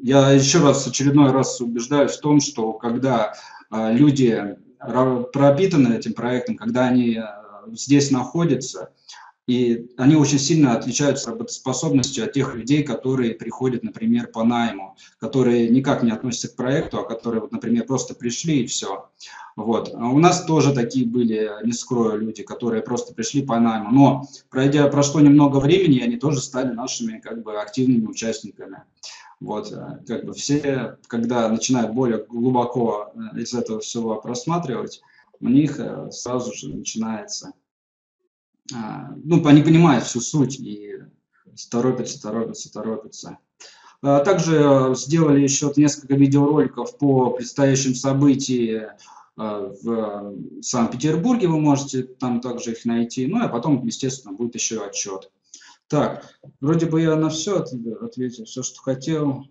Я еще раз, очередной раз убеждаюсь в том, что когда люди пропитаны этим проектом, когда они здесь находятся, и они очень сильно отличаются работоспособностью от тех людей, которые приходят, например, по найму, которые никак не относятся к проекту, а которые, вот, например, просто пришли и все. Вот. А у нас тоже такие были, не скрою, люди, которые просто пришли по найму. Но пройдя, прошло немного времени, они тоже стали нашими как бы активными участниками. Вот, как бы все, когда начинают более глубоко из этого всего просматривать, у них сразу же начинается... Ну, они понимают всю суть и торопятся, торопятся, торопятся. Также сделали еще несколько видеороликов по предстоящим событиям в Санкт-Петербурге, вы можете там также их найти. Ну, а потом, естественно, будет еще отчет. Так, вроде бы я на все ответил, все, что хотел.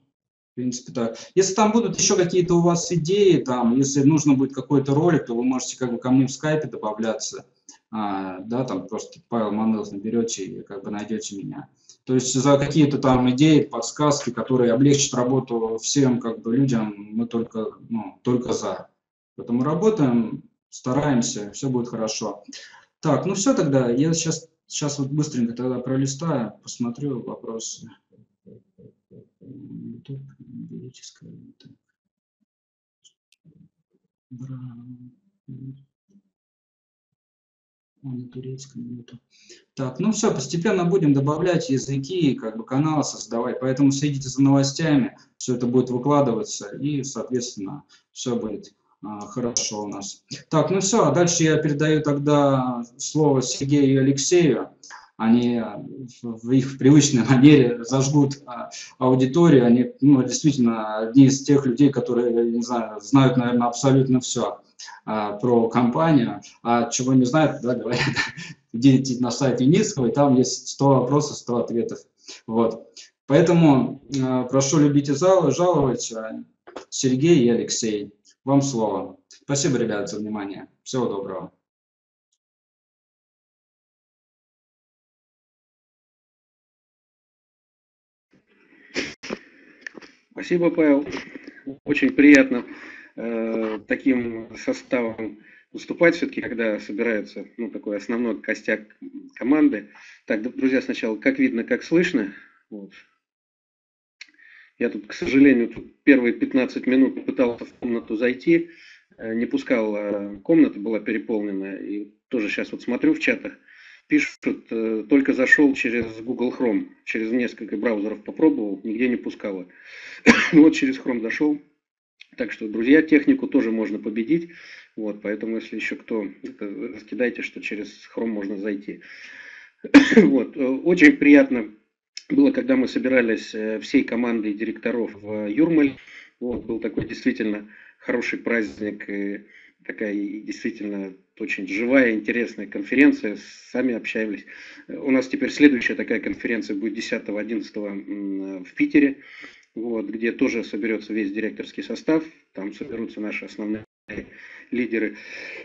В принципе, так. Если там будут еще какие-то у вас идеи, там, если нужно будет какой-то ролик, то вы можете как бы ко мне в скайпе добавляться. А, да, там просто Павел Манилов наберете и как бы найдете меня. То есть за какие-то там идеи, подсказки, которые облегчат работу всем как бы людям, мы только, ну, только за. Поэтому работаем, стараемся, все будет хорошо. Так, ну все тогда, я сейчас, сейчас вот быстренько тогда пролистаю, посмотрю вопросы. YouTube, юридическое. На турецком нету. Так, ну все, постепенно будем добавлять языки и как бы каналы создавать, поэтому следите за новостями, все это будет выкладываться и, соответственно, все будет Хорошо у нас. Так, ну все, дальше я передаю тогда слово Сергею и Алексею. Они в их привычной манере зажгут аудиторию. Они, ну, действительно одни из тех людей, которые, не знаю, знают, наверное, абсолютно все а, про компанию. А чего не знают, да, говорят, идите на сайт Юницкого, и там есть сто вопросов, сто ответов. Вот. Поэтому а, прошу любить и жаловать, Сергей и Алексей. Вам слово. Спасибо, ребят, за внимание. Всего доброго. Спасибо, Павел. Очень приятно э, таким составом выступать, все-таки, когда собирается, ну, такой основной костяк команды. Так, друзья, сначала, как видно, как слышно. Вот. Я тут, к сожалению, тут первые пятнадцать минут пытался в комнату зайти, не пускал, комната была переполнена, и тоже сейчас вот смотрю в чатах, пишут, только зашел через Google Chrome, через несколько браузеров попробовал, нигде не пускало. Вот через Chrome зашел, так что, друзья, технику тоже можно победить, вот, поэтому, если еще кто, раскидайте, что через Chrome можно зайти. Вот, очень приятно было, когда мы собирались всей командой директоров в Юрмале. Вот, был такой действительно хороший праздник, и такая действительно очень живая, интересная конференция, сами общались. У нас теперь следующая такая конференция будет десятого-одиннадцатого в Питере, вот, где тоже соберется весь директорский состав, там соберутся наши основные лидеры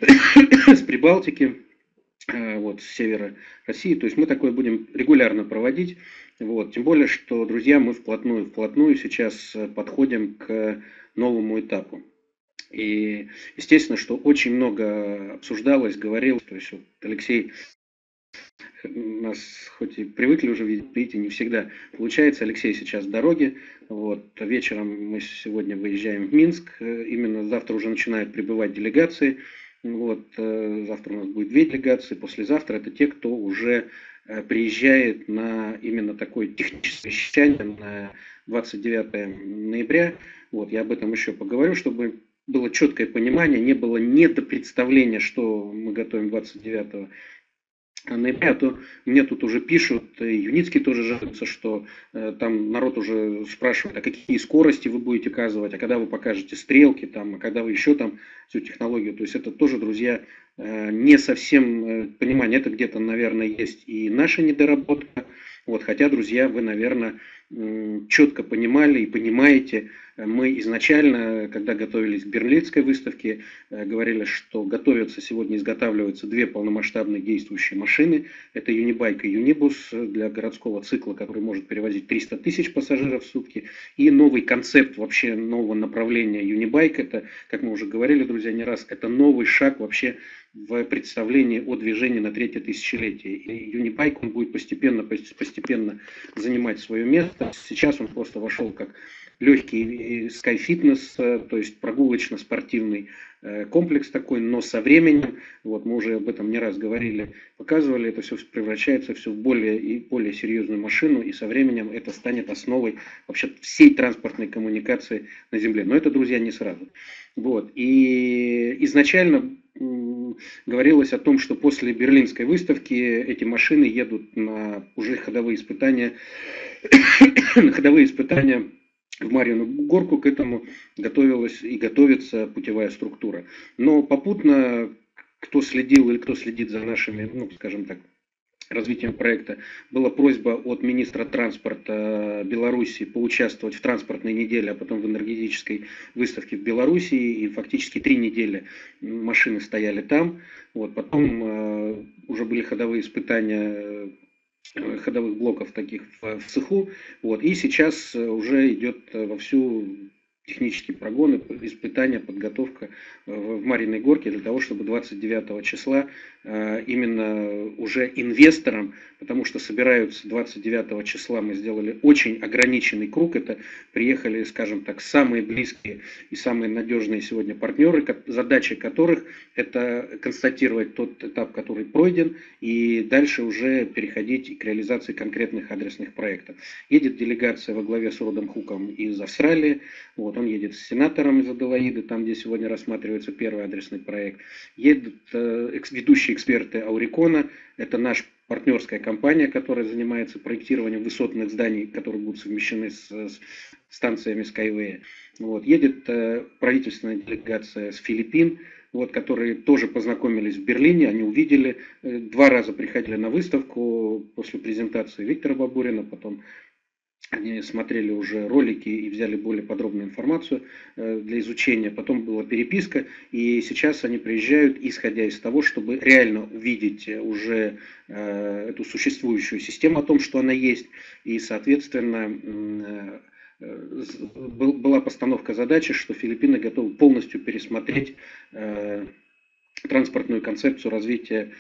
с Прибалтики, вот, с севера России. То есть мы такое будем регулярно проводить. Вот, тем более, что, друзья, мы вплотную, вплотную сейчас подходим к новому этапу. И, естественно, что очень много обсуждалось, говорилось. То есть вот Алексей, нас хоть и привыкли уже видеть, видите, не всегда получается. Алексей сейчас в дороге. Вот, вечером мы сегодня выезжаем в Минск. Именно завтра уже начинают прибывать делегации. Вот, завтра у нас будет две делегации. Послезавтра это те, кто уже приезжает на именно такое техническое совещание на двадцать девятое ноября. Вот, я об этом еще поговорю, чтобы было четкое понимание, не было недопредставления, что мы готовим двадцать девятого ноября, а то мне тут уже пишут, и Юницкий тоже жалуется, что э, там народ уже спрашивает, а какие скорости вы будете указывать, а когда вы покажете стрелки, там, а когда вы еще там всю технологию. То есть это тоже, друзья, э, не совсем э, понимание, это где-то, наверное, есть и наша недоработка. Вот, хотя, друзья, вы, наверное, э, четко понимали и понимаете, э, мы изначально, когда готовились к Берлинской выставке, э, говорили, что готовятся сегодня, изготавливаются две полномасштабные действующие машины. Это Юнибайк и Юнибус для городского цикла, который может перевозить триста тысяч пассажиров в сутки. И новый концепт вообще нового направления Юнибайк, это, как мы уже говорили, друзья, не раз, это новый шаг вообще в представлении о движении на третье тысячелетие. И Юнибайк, он будет постепенно, постепенно занимать свое место. Сейчас он просто вошел как легкий скайфитнес, то есть прогулочно-спортивный комплекс такой, но со временем, вот мы уже об этом не раз говорили, показывали, это все превращается все в более и более серьезную машину, и со временем это станет основой вообще всей транспортной коммуникации на Земле. Но это, друзья, не сразу. Вот. И изначально говорилось о том, что после Берлинской выставки эти машины едут на уже ходовые испытания, на ходовые испытания в Марьину Горку, к этому готовилась и готовится путевая структура. Но попутно, кто следил или кто следит за нашими, ну, скажем так, развитием проекта, была просьба от министра транспорта Беларуси поучаствовать в транспортной неделе, а потом в энергетической выставке в Беларуси, и фактически три недели машины стояли там. Вот, потом э, уже были ходовые испытания ходовых блоков таких в, в цеху, вот, и сейчас уже идет вовсю технические прогоны, испытания, подготовка в Марьиной Горке для того, чтобы двадцать девятого числа именно уже инвесторам, потому что собираются двадцать девятого числа, мы сделали очень ограниченный круг, это приехали, скажем так, самые близкие и самые надежные сегодня партнеры, задача которых это констатировать тот этап, который пройден, и дальше уже переходить к реализации конкретных адресных проектов. Едет делегация во главе с Родом Хуком из Австралии, вот, Вот он едет с сенатором из Аделаиды, там, где сегодня рассматривается первый адресный проект. Едут э, ведущие эксперты Аурикона, это наша партнерская компания, которая занимается проектированием высотных зданий, которые будут совмещены с, с станциями Skyway. Вот. Едет э, правительственная делегация с Филиппин, вот, которые тоже познакомились в Берлине, они увидели, э, два раза приходили на выставку после презентации Виктора Бабурина, потом они смотрели уже ролики и взяли более подробную информацию для изучения. Потом была переписка, и сейчас они приезжают, исходя из того, чтобы реально увидеть уже эту существующую систему, о том, что она есть, и, соответственно, была постановка задачи, что Филиппины готовы полностью пересмотреть транспортную концепцию развития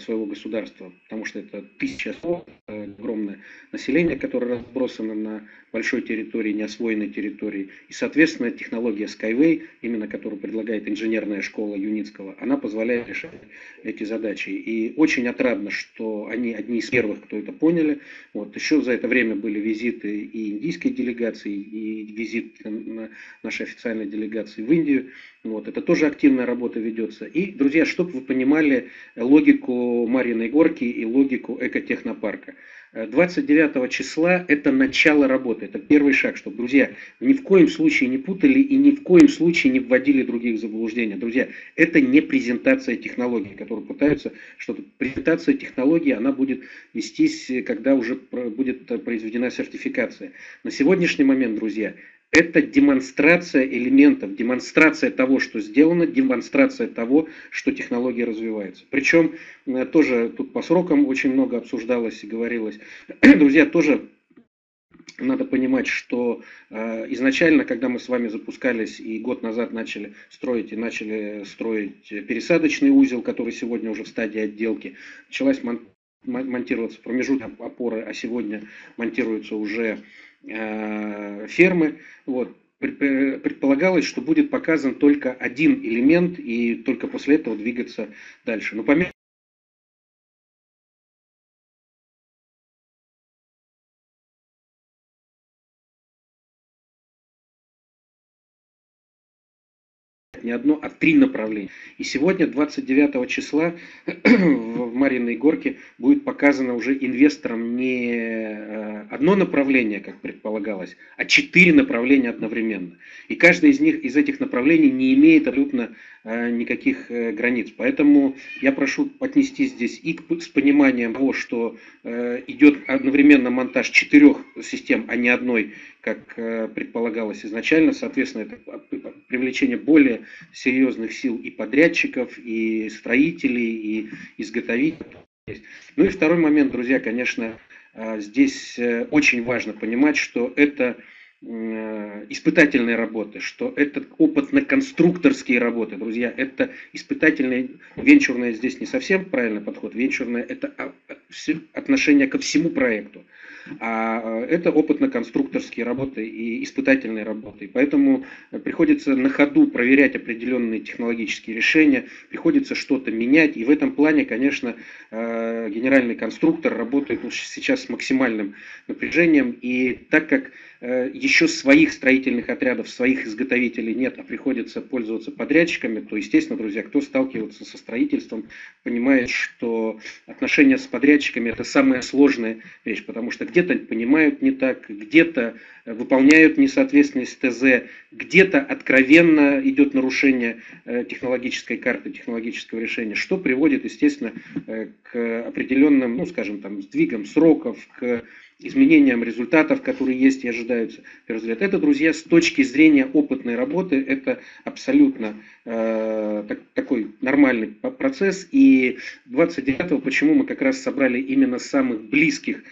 своего государства, потому что это тысяча слов, огромное население, которое разбросано на большой территории, неосвоенной территории. И, соответственно, технология Skyway, именно которую предлагает инженерная школа Юницкого, она позволяет решать эти задачи. И очень отрадно, что они одни из первых, кто это поняли. Вот. Еще за это время были визиты и индийской делегации, и визит нашей официальной делегации в Индию. Вот. Это тоже активная работа ведется. И, друзья, чтобы вы понимали логику Марьиной Горки и логику экотехнопарка. двадцать девятого числа это начало работы, это первый шаг, чтобы, друзья, ни в коем случае не путали и ни в коем случае не вводили других в заблуждение. Друзья, это не презентация технологии, которую пытаются что-то... Презентация технологии, она будет вестись, когда уже будет произведена сертификация. На сегодняшний момент, друзья, это демонстрация элементов, демонстрация того, что сделано, демонстрация того, что технология развивается. Причем тоже тут по срокам очень много обсуждалось и говорилось. Друзья, тоже надо понимать, что э, изначально, когда мы с вами запускались и год назад начали строить, и начали строить пересадочный узел, который сегодня уже в стадии отделки, началась мон монтироваться промежуток опоры, а сегодня монтируются уже фермы. Вот. Предполагалось, что будет показан только один элемент и только после этого двигаться дальше. Но по мере не одно, а три направления. И сегодня, двадцать девятого числа, в Марьиной Горке будет показано уже инвесторам не одно направление, как предполагалось, а четыре направления одновременно. И каждое из них, из этих направлений не имеет абсолютно никаких границ. Поэтому я прошу отнести здесь и к, с пониманием того, что идет одновременно монтаж четырех систем, а не одной, как предполагалось изначально. Соответственно, это привлечение более серьезных сил и подрядчиков, и строителей, и изготовителей. Ну и второй момент, друзья, конечно, здесь очень важно понимать, что это испытательные работы, что это опытно-конструкторские работы, друзья, это испытательные, венчурное здесь не совсем правильный подход, венчурное это отношение ко всему проекту, а это опытно-конструкторские работы и испытательные работы, и поэтому приходится на ходу проверять определенные технологические решения, приходится что-то менять, и в этом плане, конечно, генеральный конструктор работает сейчас с максимальным напряжением, и так как еще своих строительных отрядов, своих изготовителей нет, а приходится пользоваться подрядчиками, то, естественно, друзья, кто сталкивается со строительством, понимает, что отношения с подрядчиками – это самая сложная вещь, потому что где-то понимают не так, где-то выполняют несоответственность ТЗ, где-то откровенно идет нарушение технологической карты, технологического решения, что приводит, естественно, к определенным, ну, скажем, там, сдвигам сроков, к изменениям результатов, которые есть и ожидаются. Это, друзья, с точки зрения опытной работы, это абсолютно э, так, такой нормальный процесс. И двадцать девятого, почему мы как раз собрали именно самых близких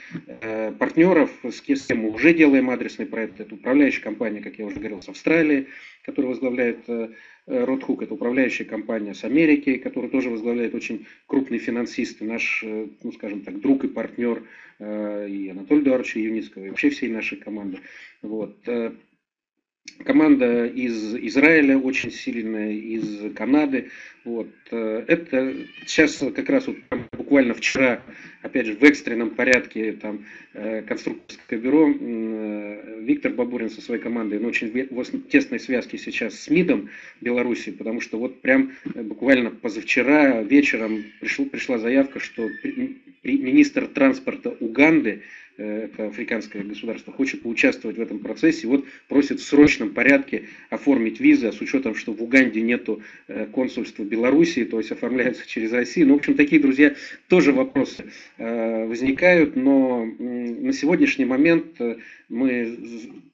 э, партнеров, с кем мы уже делаем адресный проект. Это управляющая компания, как я уже говорил, с Австралии, которая возглавляет э, Род Хук, это управляющая компания с Америки, которую тоже возглавляет очень крупный финансист, наш, ну, скажем так, друг и партнер, и Анатолия Эдуардовича Юницкого, и вообще всей нашей команды. Вот. Команда из Израиля очень сильная, из Канады. Вот. Это сейчас как раз вот буквально вчера, опять же, в экстренном порядке, там конструкторское бюро, Виктор Бабурин со своей командой, он очень в тесной связке сейчас с МИДом Беларуси, потому что вот прям буквально позавчера вечером пришла, пришла заявка, что министр транспорта Уганды, это африканское государство, хочет поучаствовать в этом процессе, вот просит в срочном порядке оформить визы, с учетом, что в Уганде нету консульства Белоруссии, то есть оформляются через Россию. Ну, в общем, такие, друзья, тоже вопросы возникают, но на сегодняшний момент мы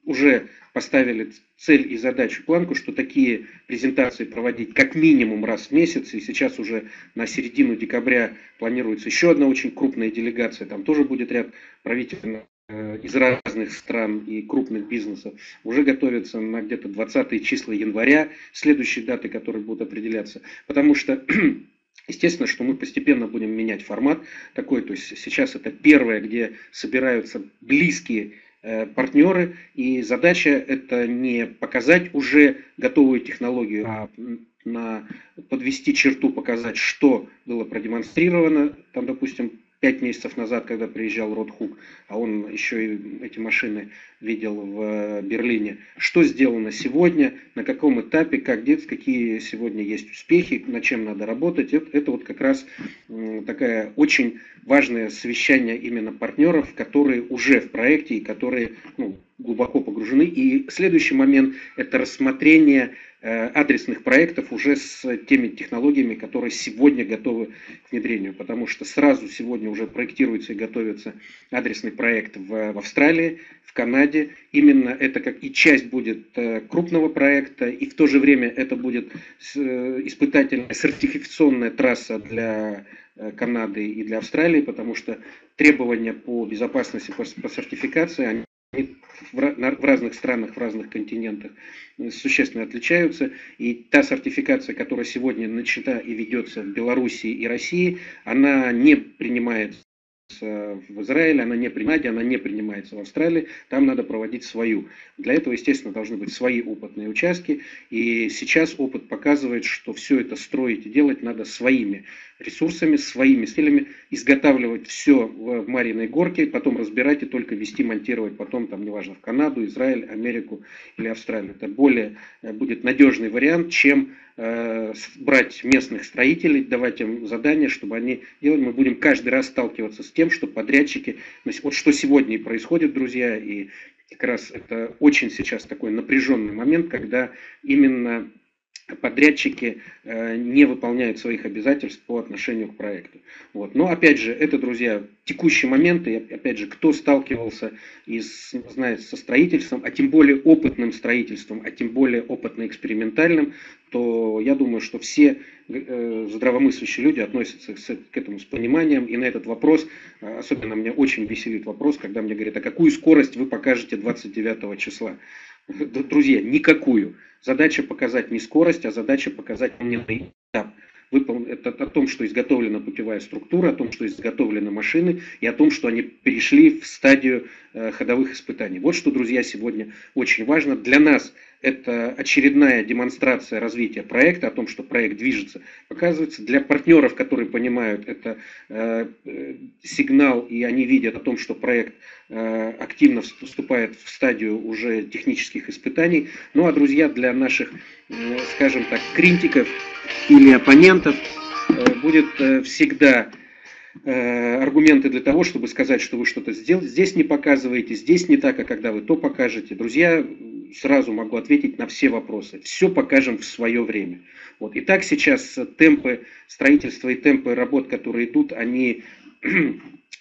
уже поставили цель и задачу, планку, что такие презентации проводить как минимум раз в месяц, и сейчас уже на середину декабря планируется еще одна очень крупная делегация, там тоже будет ряд правительственных из разных стран и крупных бизнесов, уже готовится на где-то двадцатые числа января, следующие даты, которые будут определяться, потому что... Естественно, что мы постепенно будем менять формат такой, то есть сейчас это первое, где собираются близкие э, партнеры, и задача это не показать уже готовую технологию, а на, подвести черту, показать, что было продемонстрировано, там, допустим, пять месяцев назад, когда приезжал Род Хук, а он еще и эти машины видел в Берлине. Что сделано сегодня, на каком этапе, как делать, какие сегодня есть успехи, над чем надо работать. Это, это вот как раз такая очень важное совещание именно партнеров, которые уже в проекте и которые, ну, глубоко погружены. И следующий момент – это рассмотрение адресных проектов уже с теми технологиями, которые сегодня готовы к внедрению. Потому что сразу сегодня уже проектируется и готовится адресный проект в, в Австралии, в Канаде. Именно это как и часть будет крупного проекта, и в то же время это будет испытательная, сертификационная трасса для Канады и для Австралии, потому что требования по безопасности, по, по сертификации, они в разных странах, в разных континентах существенно отличаются. И та сертификация, которая сегодня начата и ведется в Беларуси и России, она не принимается в Израиле, она не принимается, она не принимается в Австралии, там надо проводить свою. Для этого, естественно, должны быть свои опытные участки, и сейчас опыт показывает, что все это строить и делать надо своими ресурсами, своими стилями, изготавливать все в Марьиной Горке, потом разбирать и только вести, монтировать потом, там, неважно, в Канаду, Израиль, Америку или Австралию. Это более будет надежный вариант, чем брать местных строителей, давать им задания, чтобы они делали. Мы будем каждый раз сталкиваться с тем, что подрядчики, вот что сегодня и происходит, друзья, и как раз это очень сейчас такой напряженный момент, когда именно подрядчики не выполняют своих обязательств по отношению к проекту. Вот. Но опять же, это, друзья, текущие моменты, опять же, кто сталкивался и знает со строительством, а тем более опытным строительством, а тем более опытно-экспериментальным, то я думаю, что все здравомыслящие люди относятся к этому с пониманием. И на этот вопрос, особенно меня очень веселит вопрос, когда мне говорят, а какую скорость вы покажете двадцать девятого числа? Друзья, никакую. Задача показать не скорость, а задача показать моментный этап. Это о том, что изготовлена путевая структура, о том, что изготовлены машины и о том, что они перешли в стадию ходовых испытаний. Вот что, друзья, сегодня очень важно. Для нас это очередная демонстрация развития проекта, о том, что проект движется, показывается. Для партнеров, которые понимают, это сигнал, и они видят о том, что проект активно вступает в стадию уже технических испытаний. Ну а, друзья, для наших, скажем так, критиков или оппонентов будет всегда аргументы для того, чтобы сказать, что вы что-то сделали, здесь не показываете, здесь не так, а когда вы то покажете. Друзья, сразу могу ответить на все вопросы. Все покажем в свое время. Вот. Итак, сейчас темпы строительства и темпы работ, которые идут, они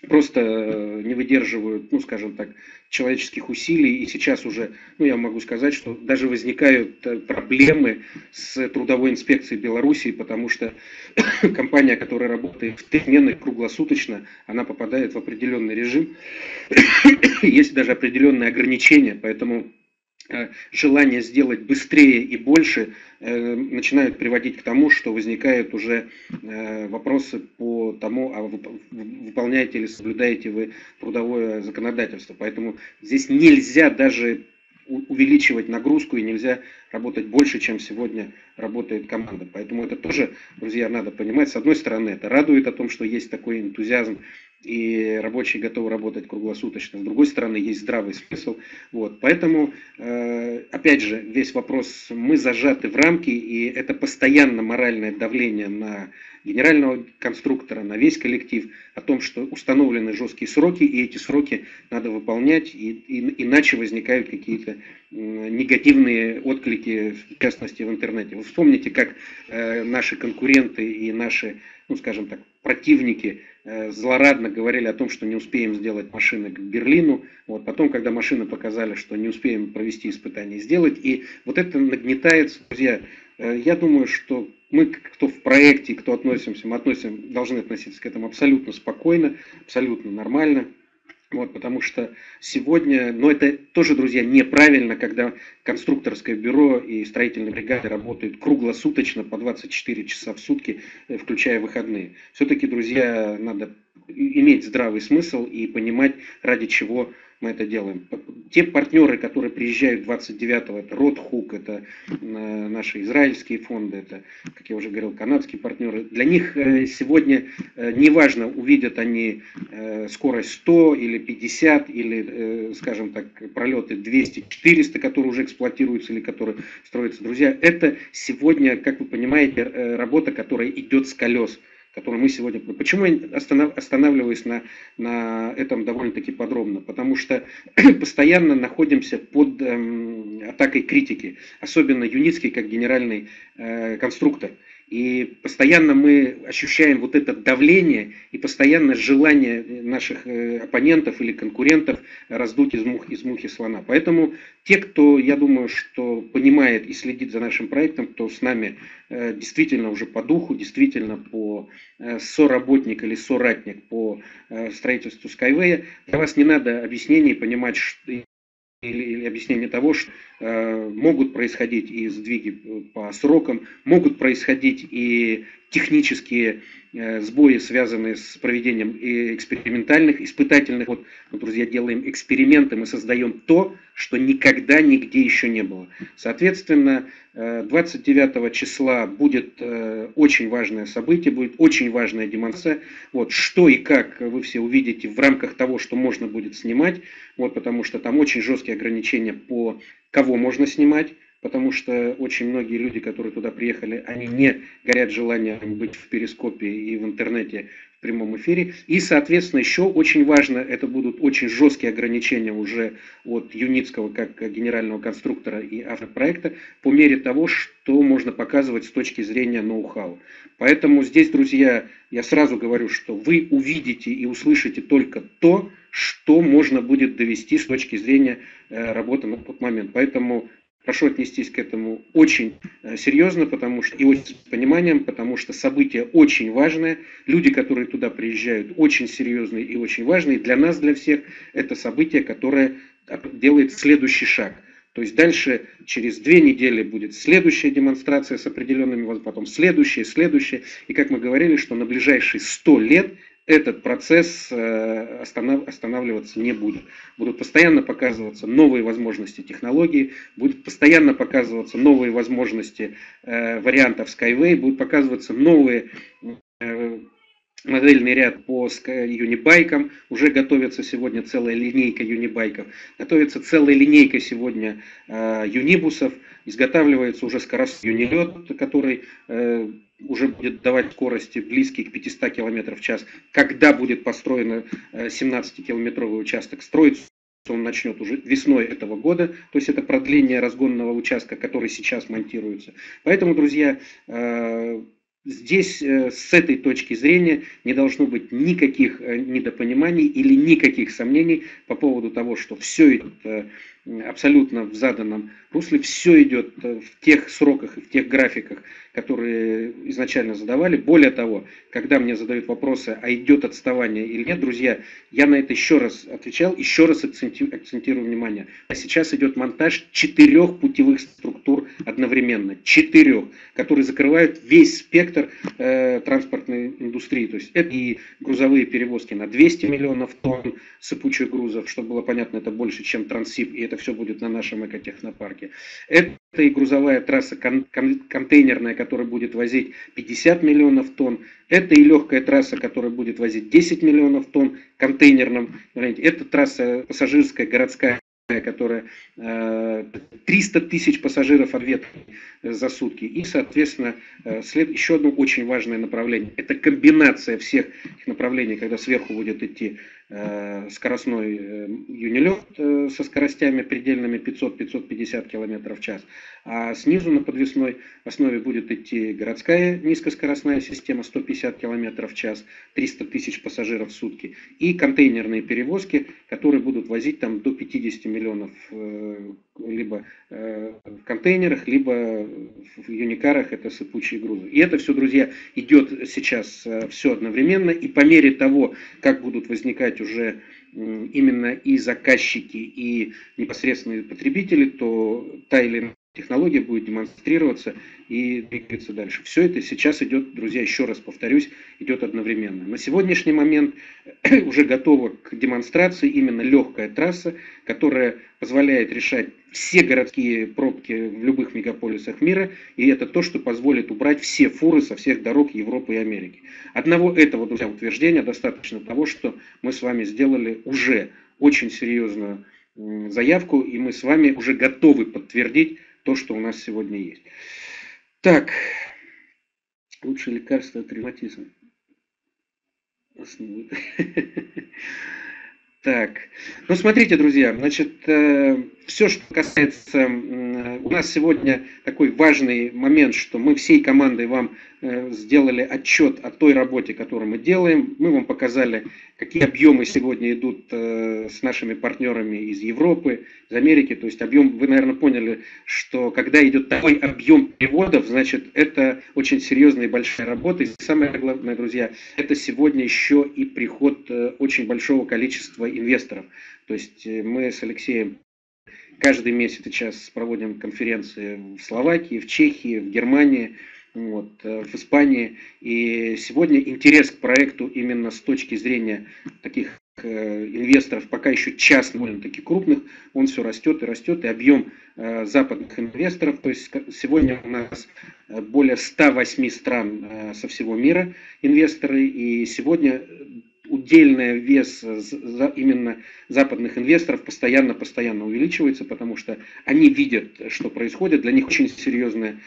просто не выдерживают, ну, скажем так, человеческих усилий. И сейчас уже, ну, я могу сказать, что даже возникают проблемы с трудовой инспекцией Беларуси, потому что компания, которая работает в сменах круглосуточно, она попадает в определенный режим. Есть даже определенные ограничения, поэтому желание сделать быстрее и больше э, начинают приводить к тому, что возникают уже э, вопросы по тому, а выполняете или соблюдаете вы трудовое законодательство. Поэтому здесь нельзя даже увеличивать нагрузку, и нельзя работать больше, чем сегодня работает команда. Поэтому это тоже, друзья, надо понимать. С одной стороны, это радует о том, что есть такой энтузиазм, и рабочие готовы работать круглосуточно. С другой стороны, есть здравый смысл. Вот. Поэтому, опять же, весь вопрос, мы зажаты в рамки, и это постоянно моральное давление на генерального конструктора, на весь коллектив, о том, что установлены жесткие сроки, и эти сроки надо выполнять, и, и, иначе возникают какие-то негативные отклики, в частности, в интернете. Вы вспомните, как наши конкуренты и наши, ну, скажем так, противники злорадно говорили о том, что не успеем сделать машины к Берлину. Вот. Потом, когда машины показали, что не успеем провести испытания, сделать. И вот это нагнетается, друзья. Я думаю, что мы, кто в проекте, кто относимся, мы относим, должны относиться к этому абсолютно спокойно, абсолютно нормально. Вот, потому что сегодня, но это тоже, друзья, неправильно, когда конструкторское бюро и строительные бригады работают круглосуточно по двадцать четыре часа в сутки, включая выходные. Все-таки, друзья, надо иметь здравый смысл и понимать, ради чего мы это делаем. Те партнеры, которые приезжают двадцать девятого, это Род Хук, это наши израильские фонды, это, как я уже говорил, канадские партнеры. Для них сегодня неважно, увидят они скорость сто или пятьдесят, или, скажем так, пролеты двести-четыреста, которые уже эксплуатируются или которые строятся. Друзья, это сегодня, как вы понимаете, работа, которая идет с колес. Который мы сегодня... Почему я останавливаюсь на, на этом довольно-таки подробно? Потому что постоянно находимся под эм, атакой критики, особенно Юницкий как генеральный э, конструктор. И постоянно мы ощущаем вот это давление и постоянно желание наших оппонентов или конкурентов раздуть из мух, из мухи слона. Поэтому те, кто, я думаю, что понимает и следит за нашим проектом, кто с нами действительно уже по духу, действительно по соработник или соратник по строительству Skyway, для вас не надо объяснений, понимать, что... Или, или объяснение того, что э, могут происходить и сдвиги по срокам, могут происходить и технические э, сбои, связанные с проведением и экспериментальных, испытательных. Вот, вот, друзья, делаем эксперименты, мы создаем то, что никогда нигде еще не было. Соответственно, э, двадцать девятого числа будет э, очень важное событие, будет очень важная демонстрация. Вот, что и как вы все увидите в рамках того, что можно будет снимать, вот, потому что там очень жесткие ограничения по кого можно снимать. Потому что очень многие люди, которые туда приехали, они не горят желанием быть в перископе и в интернете в прямом эфире. И, соответственно, еще очень важно, это будут очень жесткие ограничения уже от Юницкого как генерального конструктора и автора проекта по мере того, что можно показывать с точки зрения ноу-хау. Поэтому здесь, друзья, я сразу говорю, что вы увидите и услышите только то, что можно будет довести с точки зрения работы на тот момент. Поэтому... Прошу отнестись к этому очень серьезно, потому что и очень с пониманием, потому что событие очень важное. Люди, которые туда приезжают, очень серьезные и очень важные. Для нас, для всех, это событие, которое делает следующий шаг. То есть дальше через две недели будет следующая демонстрация с определенными, потом следующая, следующая. И как мы говорили, что на ближайшие сто лет этот процесс останавливаться не будет. Будут постоянно показываться новые возможности технологий, будут постоянно показываться новые возможности вариантов Skyway, будут показываться новые модельный ряд по юнибайкам. Уже готовится сегодня целая линейка юнибайков. Готовится целая линейка сегодня э, юнибусов. Изготавливается уже скоростной юнилет, который э, уже будет давать скорости близкие к пятистам километрам в час. Когда будет построен э, семнадцатикилометровый участок, строится он начнет уже весной этого года, то есть это продление разгонного участка, который сейчас монтируется. Поэтому, друзья, э, здесь с этой точки зрения не должно быть никаких недопониманий или никаких сомнений по поводу того, что все идет абсолютно в заданном русле, все идет в тех сроках и в тех графиках, которые изначально задавали. Более того, когда мне задают вопросы, а идет отставание или нет, друзья, я на это еще раз отвечал, еще раз акцентирую внимание. А сейчас идет монтаж четырех путевых структур одновременно, четырех, которые закрывают весь спектр транспортной индустрии, то есть это и грузовые перевозки на двести миллионов тонн сыпучих грузов, чтобы было понятно, это больше, чем Транссиб, и это это все будет на нашем экотехнопарке. Это и грузовая трасса кон кон контейнерная, которая будет возить пятьдесят миллионов тонн. Это и легкая трасса, которая будет возить десять миллионов тонн контейнерном. Это трасса пассажирская, городская, которая триста тысяч пассажиров ответ за сутки. И, соответственно, след... еще одно очень важное направление. Это комбинация всех направлений, когда сверху будет идти скоростной юнилет со скоростями предельными пятьсот — пятьсот пятьдесят километров в час, а снизу на подвесной основе будет идти городская низкоскоростная система сто пятьдесят километров в час, триста тысяч пассажиров в сутки, и контейнерные перевозки, которые будут возить там до пятидесяти миллионов либо в контейнерах, либо в юникарах, это сыпучие грузы. И это все, друзья, идет сейчас все одновременно, и по мере того, как будут возникать уже именно и заказчики, и непосредственные потребители, то та или иная технология будет демонстрироваться и двигаться дальше. Все это сейчас идет, друзья, еще раз повторюсь, идет одновременно. На сегодняшний момент уже готова к демонстрации именно легкая трасса, которая позволяет решать все городские пробки в любых мегаполисах мира, и это то, что позволит убрать все фуры со всех дорог Европы и Америки. Одного этого, друзья, утверждения достаточно того, что мы с вами сделали уже очень серьезную заявку, и мы с вами уже готовы подтвердить то, что у нас сегодня есть. Так, лучшее лекарство от ревматизма. Так, ну смотрите, друзья, значит, все, что касается, у нас сегодня такой важный момент, что мы всей командой вам сделали отчет о той работе, которую мы делаем. Мы вам показали, какие объемы сегодня идут с нашими партнерами из Европы, из Америки. То есть объем, вы, наверное, поняли, что когда идет такой объем переводов, значит, это очень серьезная и большая работа. И самое главное, друзья, это сегодня еще и приход очень большого количества инвесторов. То есть мы с Алексеем каждый месяц сейчас проводим конференции в Словакии, в Чехии, в Германии, вот, в Испании. И сегодня интерес к проекту именно с точки зрения таких инвесторов, пока еще частных, довольно-таки крупных, он все растет и растет, и объем э, западных инвесторов, то есть сегодня у нас более ста восьми стран э, со всего мира инвесторы, и сегодня удельный вес за именно западных инвесторов постоянно-постоянно увеличивается, потому что они видят, что происходит, для них очень серьезное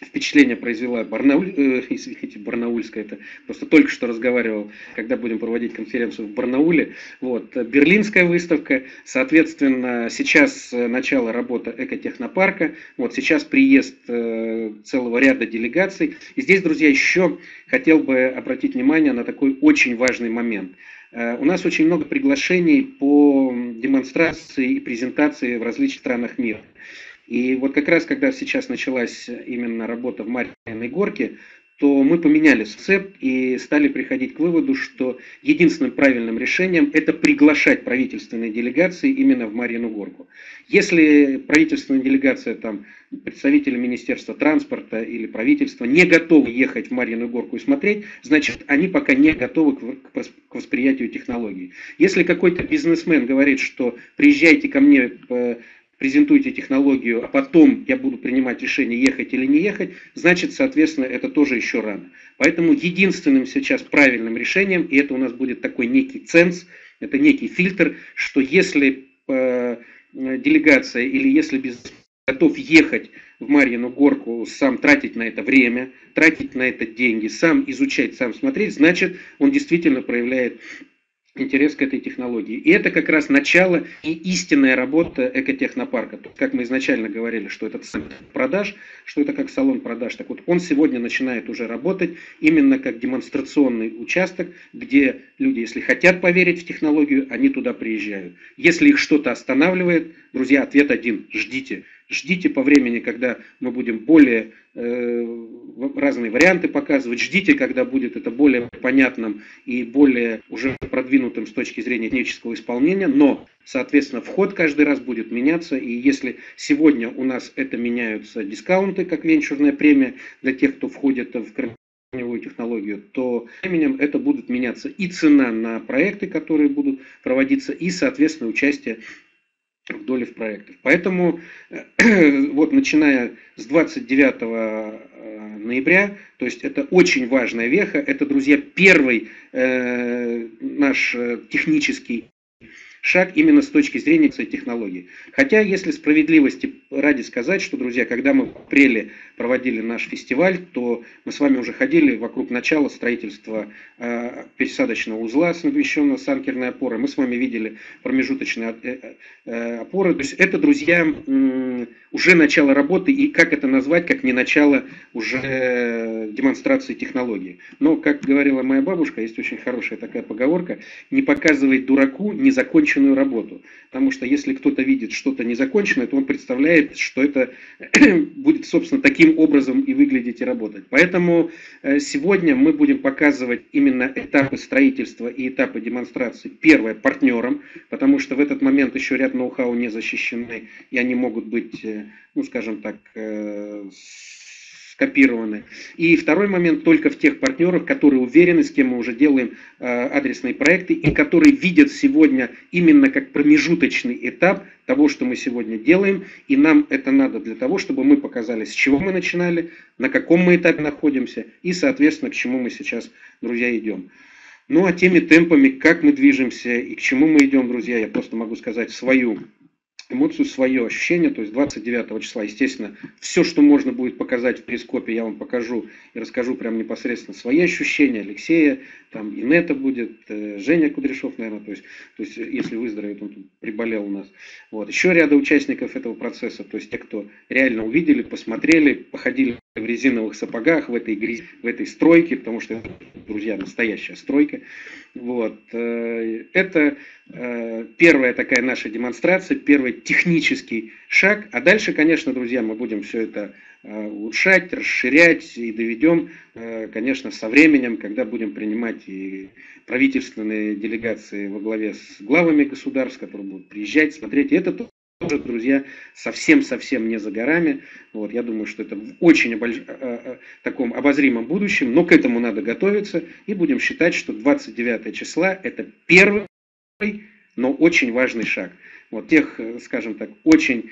впечатление произвела Барнауль, э, извините, Барнаульская, это просто только что разговаривал, когда будем проводить конференцию в Барнауле. Вот, Берлинская выставка, соответственно, сейчас начало работы экотехнопарка, вот сейчас приезд э, целого ряда делегаций. И здесь, друзья, еще хотел бы обратить внимание на такой очень важный момент. У нас очень много приглашений по демонстрации и презентации в различных странах мира. И вот как раз, когда сейчас началась именно работа в Марьиной Горке, то мы поменяли рецепт и стали приходить к выводу, что единственным правильным решением это приглашать правительственные делегации именно в Марьину Горку. Если правительственная делегация, там, представители Министерства транспорта или правительства не готовы ехать в Марьину Горку и смотреть, значит, они пока не готовы к восприятию технологий. Если какой-то бизнесмен говорит, что приезжайте ко мне, презентуйте технологию, а потом я буду принимать решение, ехать или не ехать, значит, соответственно, это тоже еще рано. Поэтому единственным сейчас правильным решением, и это у нас будет такой некий ценз, это некий фильтр, что если э, делегация или если бизнес готов ехать в Марьину Горку, сам тратить на это время, тратить на это деньги, сам изучать, сам смотреть, значит, он действительно проявляет интерес к этой технологии. И это как раз начало и истинная работа экотехнопарка. Как мы изначально говорили, что это центр продаж, что это как салон продаж. Так вот, он сегодня начинает уже работать именно как демонстрационный участок, где люди, если хотят поверить в технологию, они туда приезжают. Если их что-то останавливает, друзья, ответ один – ждите. Ждите по времени, когда мы будем более э, разные варианты показывать. Ждите, когда будет это более понятным и более уже продвинутым с точки зрения технического исполнения. Но, соответственно, вход каждый раз будет меняться. И если сегодня у нас это меняются дискаунты, как венчурная премия для тех, кто входит в корневую технологию, то со временем это будут меняться и цена на проекты, которые будут проводиться, и, соответственно, участие в доле в проектах. Поэтому вот начиная с двадцать девятого ноября, то есть это очень важная веха, это, друзья, первый э, наш технический шаг именно с точки зрения технологий. Хотя, если справедливости ради сказать, что, друзья, когда мы в апреле проводили наш фестиваль, то мы с вами уже ходили вокруг начала строительства э, пересадочного узла, совмещенного с анкерной опорой. Мы с вами видели промежуточные э, э, опоры. То есть это, друзья, э, уже начало работы, и как это назвать, как не начало уже э, демонстрации технологий. Но, как говорила моя бабушка, есть очень хорошая такая поговорка: не показывай дураку незаконченную работу. Потому что если кто-то видит что-то незаконченное, то он представляет, что это будет, собственно, таким образом и выглядеть и работать. Поэтому сегодня мы будем показывать именно этапы строительства и этапы демонстрации. Первое, партнерам, потому что в этот момент еще ряд ноу-хау не защищены, и они могут быть, ну, скажем так, скопированы. И второй момент только в тех партнерах, которые уверены, с кем мы уже делаем адресные проекты, и которые видят сегодня именно как промежуточный этап того, что мы сегодня делаем. И нам это надо для того, чтобы мы показали, с чего мы начинали, на каком мы этапе находимся и, соответственно, к чему мы сейчас, друзья, идем. Ну а теми темпами, как мы движемся и к чему мы идем, друзья, я просто могу сказать свою эмоцию, свое ощущение, то есть двадцать девятого числа, естественно, все, что можно будет показать в перископе, я вам покажу и расскажу прям непосредственно свои ощущения, Алексея, там Инета будет, Женя Кудряшов, наверное, то есть, то есть если выздоровеет, он тут приболел у нас. Вот. Еще ряда участников этого процесса, то есть те, кто реально увидели, посмотрели, походили в резиновых сапогах, в этой грязи, в этой стройке, потому что, друзья, настоящая стройка. Вот. Это первая такая наша демонстрация, первый технический шаг. А дальше, конечно, друзья, мы будем все это улучшать, расширять и доведем, конечно, со временем, когда будем принимать и правительственные делегации во главе с главами государств, которые будут приезжать, смотреть. И это то, тоже, друзья, совсем-совсем не за горами. Вот, я думаю, что это в очень обож... таком обозримом будущем, но к этому надо готовиться. И будем считать, что двадцать девятого числа это первый, но очень важный шаг. Вот тех, скажем так, очень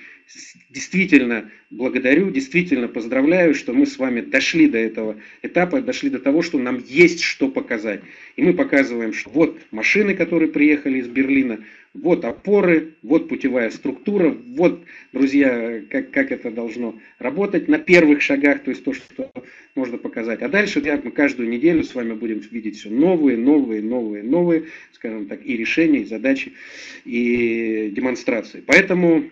действительно благодарю, действительно поздравляю, что мы с вами дошли до этого этапа, дошли до того, что нам есть что показать. И мы показываем, что вот машины, которые приехали из Берлина, вот опоры, вот путевая структура, вот, друзья, как, как это должно работать на первых шагах, то есть то, что можно показать. А дальше, друзья, мы каждую неделю с вами будем видеть все новые, новые, новые, новые, скажем так, и решения, и задачи, и демонстрации. Поэтому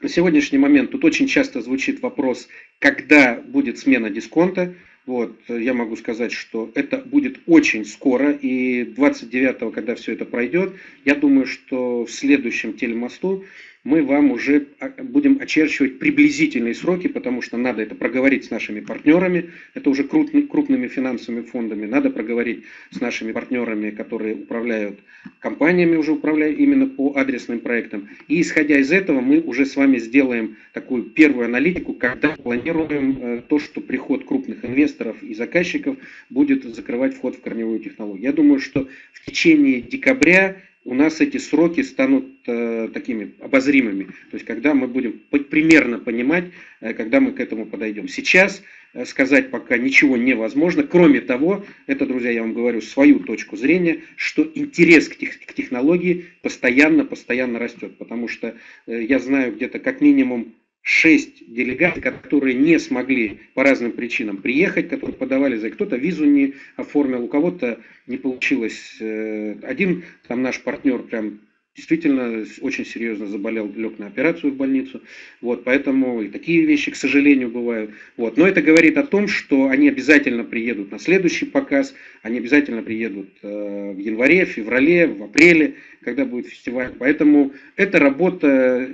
на сегодняшний момент тут очень часто звучит вопрос, когда будет смена дисконта. Вот, я могу сказать, что это будет очень скоро, и двадцать девятого, когда все это пройдет, я думаю, что в следующем телемосту мы вам уже будем очерчивать приблизительные сроки, потому что надо это проговорить с нашими партнерами, это уже крупными, крупными финансовыми фондами, надо проговорить с нашими партнерами, которые управляют компаниями, уже управляют именно по адресным проектам. И исходя из этого мы уже с вами сделаем такую первую аналитику, когда планируем то, что приход крупных инвесторов и заказчиков будет закрывать вход в корневую технологию. Я думаю, что в течение декабря у нас эти сроки станут э, такими обозримыми, то есть когда мы будем примерно понимать, э, когда мы к этому подойдем. Сейчас э, сказать пока ничего невозможно, кроме того, это, друзья, я вам говорю свою точку зрения, что интерес к, тех, к технологии постоянно-постоянно растет, потому что э, я знаю где-то как минимум шесть делегатов, которые не смогли по разным причинам приехать, которые подавали за... Кто-то визу не оформил, у кого-то не получилось. Один, там наш партнер прям действительно очень серьезно заболел, лег на операцию в больницу. Вот, поэтому и такие вещи, к сожалению, бывают. Вот, но это говорит о том, что они обязательно приедут на следующий показ, они обязательно приедут в январе, в феврале, в апреле, когда будет фестиваль. Поэтому эта работа,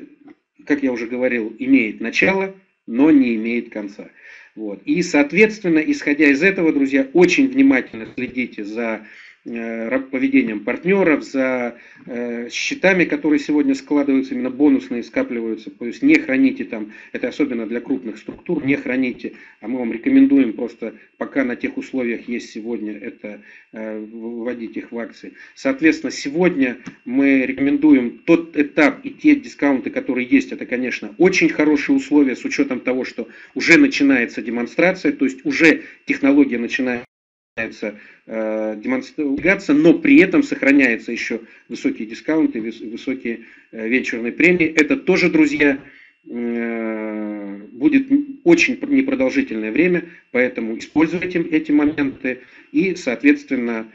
как я уже говорил, имеет начало, но не имеет конца. Вот. И, соответственно, исходя из этого, друзья, очень внимательно следите за поведением партнеров, за счетами, которые сегодня складываются, именно бонусные скапливаются. То есть не храните там, это особенно для крупных структур, не храните, а мы вам рекомендуем просто пока на тех условиях есть сегодня, это вводить их в акции. Соответственно, сегодня мы рекомендуем тот этап и те дискаунты, которые есть, это, конечно, очень хорошие условия с учетом того, что уже начинается демонстрация, то есть уже технология начинает демонстрироваться, но при этом сохраняются еще высокие дискаунты, высокие венчурные премии. Это тоже, друзья, будет очень непродолжительное время, поэтому используйте эти моменты и, соответственно,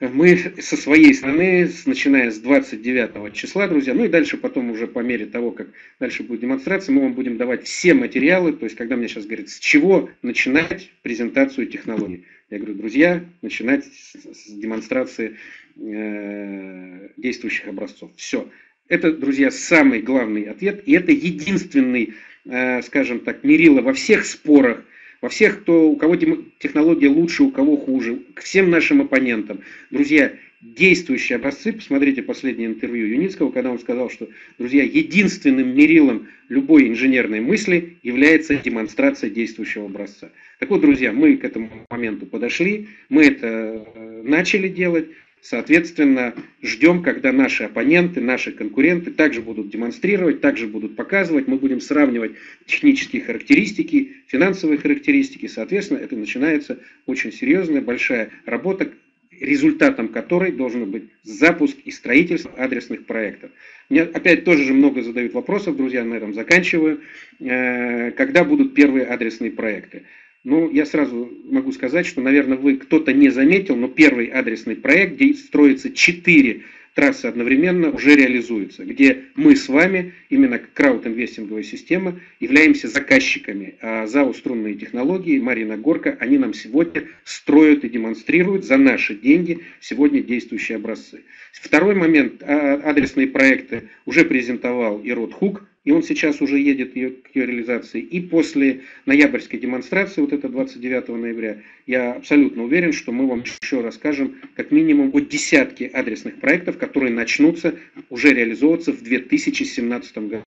мы со своей стороны, начиная с двадцать девятого числа, друзья, ну и дальше потом уже по мере того, как дальше будет демонстрация, мы вам будем давать все материалы, то есть когда мне сейчас говорят, с чего начинать презентацию технологий. Я говорю, друзья, начинать с демонстрации э, действующих образцов. Все. Это, друзья, самый главный ответ, и это единственный, э, скажем так, мерило во всех спорах, во всех, кто, у кого технология лучше, у кого хуже, к всем нашим оппонентам. Друзья, действующие образцы, посмотрите последнее интервью Юницкого, когда он сказал, что, друзья, единственным мерилом любой инженерной мысли является демонстрация действующего образца. Так вот, друзья, мы к этому моменту подошли, мы это начали делать. Соответственно, ждем, когда наши оппоненты, наши конкуренты также будут демонстрировать, также будут показывать. Мы будем сравнивать технические характеристики, финансовые характеристики. Соответственно, это начинается очень серьезная, большая работа, результатом которой должен быть запуск и строительство адресных проектов. Мне опять тоже же много задают вопросов, друзья, на этом заканчиваю. Когда будут первые адресные проекты? Ну, я сразу могу сказать, что, наверное, вы кто-то не заметил, но первый адресный проект, где строится четыре трассы одновременно, уже реализуется, где мы с вами, именно краудинвестинговая система, являемся заказчиками. А ЗАО «Струнные технологии», Марьина Горка, они нам сегодня строят и демонстрируют за наши деньги сегодня действующие образцы. Второй момент, адресные проекты уже презентовал и Род Хук, и он сейчас уже едет к ее реализации. И после ноябрьской демонстрации, вот это двадцать девятого ноября, я абсолютно уверен, что мы вам еще расскажем как минимум о десятке адресных проектов, которые начнутся уже реализовываться в две тысячи семнадцатом году.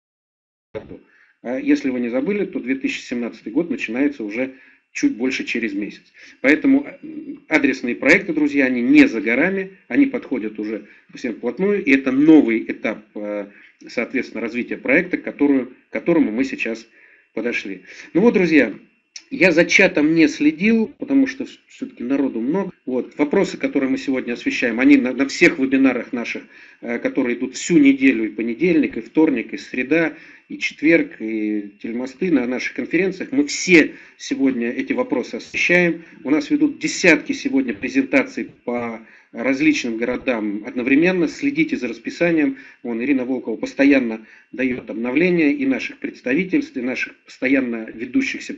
А если вы не забыли, то две тысячи семнадцатый год начинается уже чуть больше через месяц. Поэтому адресные проекты, друзья, они не за горами, они подходят уже совсем вплотную, и это новый этап, соответственно, развития проекта, которую, к которому мы сейчас подошли. Ну вот, друзья, я за чатом не следил, потому что все-таки народу много. Вот. Вопросы, которые мы сегодня освещаем, они на, на всех вебинарах наших, которые идут всю неделю, и понедельник, и вторник, и среда, и четверг, и телемосты, на наших конференциях. Мы все сегодня эти вопросы освещаем. У нас ведут десятки сегодня презентаций по различным городам одновременно. Следите за расписанием. Вон, Ирина Волкова постоянно дает обновления и наших представительств, и наших постоянно ведущихся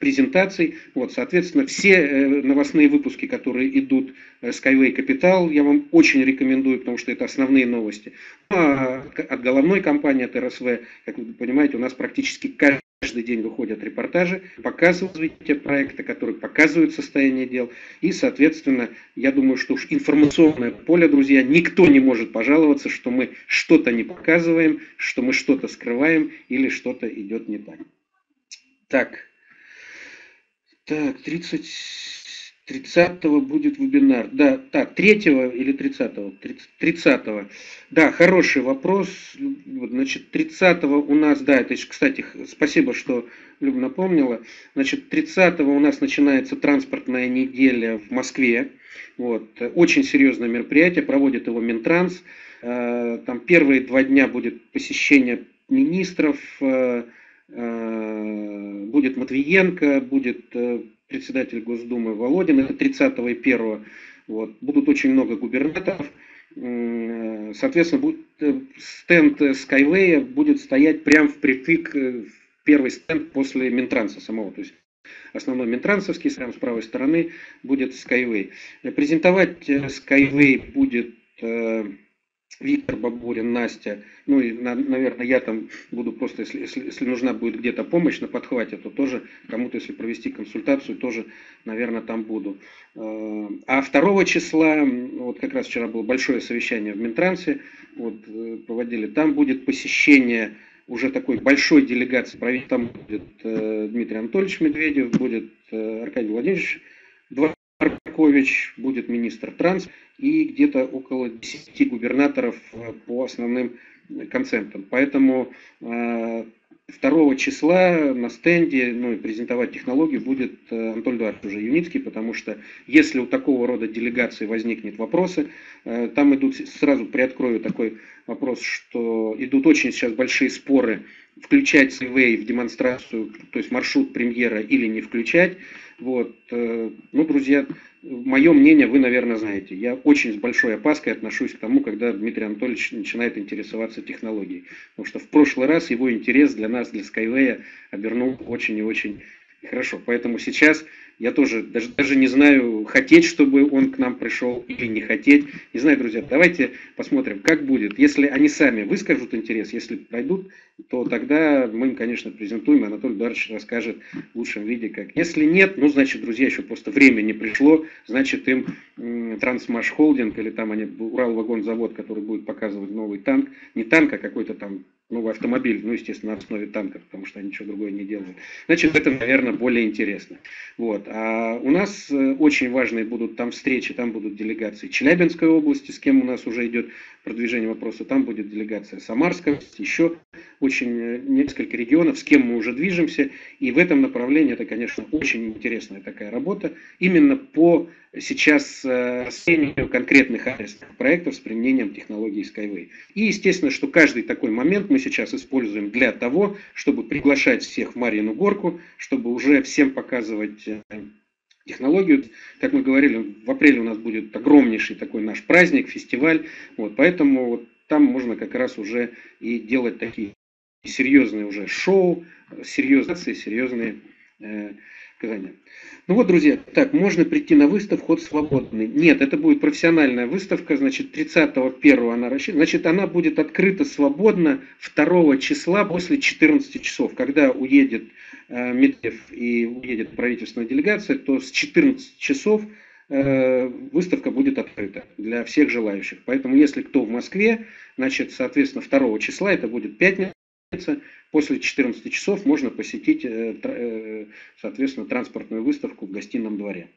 презентаций. Вот, соответственно, все новостные выпуски, которые идут Skyway Capital, я вам очень рекомендую, потому что это основные новости. Ну, а от головной компании, от эр эс вэ, как вы понимаете, у нас практически каждый Каждый день выходят репортажи, показывают развитие проекта, которые показывают состояние дел. И, соответственно, я думаю, что уж информационное поле, друзья, никто не может пожаловаться, что мы что-то не показываем, что мы что-то скрываем или что-то идет не так. Так, так тридцатого будет вебинар. Да, так, третьего или тридцатого? тридцатого. Да, хороший вопрос. Значит, тридцатого у нас, да, это, кстати, спасибо, что Люба напомнила. Значит, тридцатого у нас начинается транспортная неделя в Москве. Вот. Очень серьезное мероприятие, проводит его Минтранс. Там первые два дня будет посещение министров, будет Матвиенко, будет председатель Госдумы Володин, это тридцатого и первого. Вот. Будут очень много губернаторов. Соответственно, будет, стенд Skyway будет стоять прямо впритык, первый стенд после Минтранса самого. То есть основной Минтрансовский, прямо с правой стороны, будет Skyway. Презентовать Skyway будет Виктор Бабурин, Настя, ну и, наверное, я там буду просто, если, если нужна будет где-то помощь на подхвате, то тоже кому-то, если провести консультацию, тоже, наверное, там буду. А второго числа, вот как раз вчера было большое совещание в Минтрансе, вот, проводили, там будет посещение уже такой большой делегации, там будет Дмитрий Анатольевич Медведев, будет Аркадий Владимирович Маркович, будет министр транс и где-то около десяти губернаторов по основным концептам. Поэтому второго числа на стенде, ну и презентовать технологии будет Анатолий Эдуардович уже Юницкий, потому что если у такого рода делегации возникнет вопросы, там идут, сразу приоткрою такой вопрос, что идут очень сейчас большие споры, включать Skyway в демонстрацию, то есть маршрут премьера или не включать. Вот. Ну, друзья, мое мнение вы, наверное, знаете. Я очень с большой опаской отношусь к тому, когда Дмитрий Анатольевич начинает интересоваться технологией. Потому что в прошлый раз его интерес для нас, для Skyway, обернул очень и очень хорошо. Поэтому сейчас я тоже даже, даже не знаю, хотеть, чтобы он к нам пришел или не хотеть. Не знаю, друзья, давайте посмотрим, как будет. Если они сами выскажут интерес, если пройдут, то тогда мы им, конечно, презентуем. Анатолий Эдуардович расскажет в лучшем виде, как. Если нет, ну, значит, друзья, еще просто время не пришло. Значит, им Трансмаш Холдинг или там они Уралвагонзавод, который будет показывать новый танк. Не танк, а какой-то там новый автомобиль, ну, естественно, на основе танка, потому что они ничего другое не делают. Значит, это, наверное, более интересно. Вот. А у нас очень важные будут там встречи, там будут делегации Челябинской области, с кем у нас уже идет продвижение вопроса, там будет делегация Самарская, еще очень несколько регионов, с кем мы уже движемся. И в этом направлении это, конечно, очень интересная такая работа. Именно по сейчас расцениванию конкретных адресных проектов с применением технологии Skyway. И, естественно, что каждый такой момент мы сейчас используем для того, чтобы приглашать всех в Марьину Горку, чтобы уже всем показывать технологию. Как мы говорили, в апреле у нас будет огромнейший такой наш праздник, фестиваль. Вот, поэтому вот там можно как раз уже и делать такие серьезные уже шоу, серьезные, серьезные э, казания. Ну вот, друзья, так, можно прийти на выставку, ход свободный. Нет, это будет профессиональная выставка, значит, тридцатого первого она рассчитана. Значит, она будет открыта свободно второго числа после четырнадцати часов. Когда уедет э, Медведев и уедет правительственная делегация, то с четырнадцати часов э, выставка будет открыта для всех желающих. Поэтому, если кто в Москве, значит, соответственно, второго числа, это будет пятница, после четырнадцати часов можно посетить, соответственно, транспортную выставку в гостином дворе.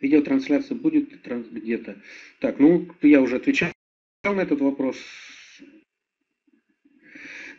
Видеотрансляция будет где-то. Так, ну, я уже отвечал на этот вопрос.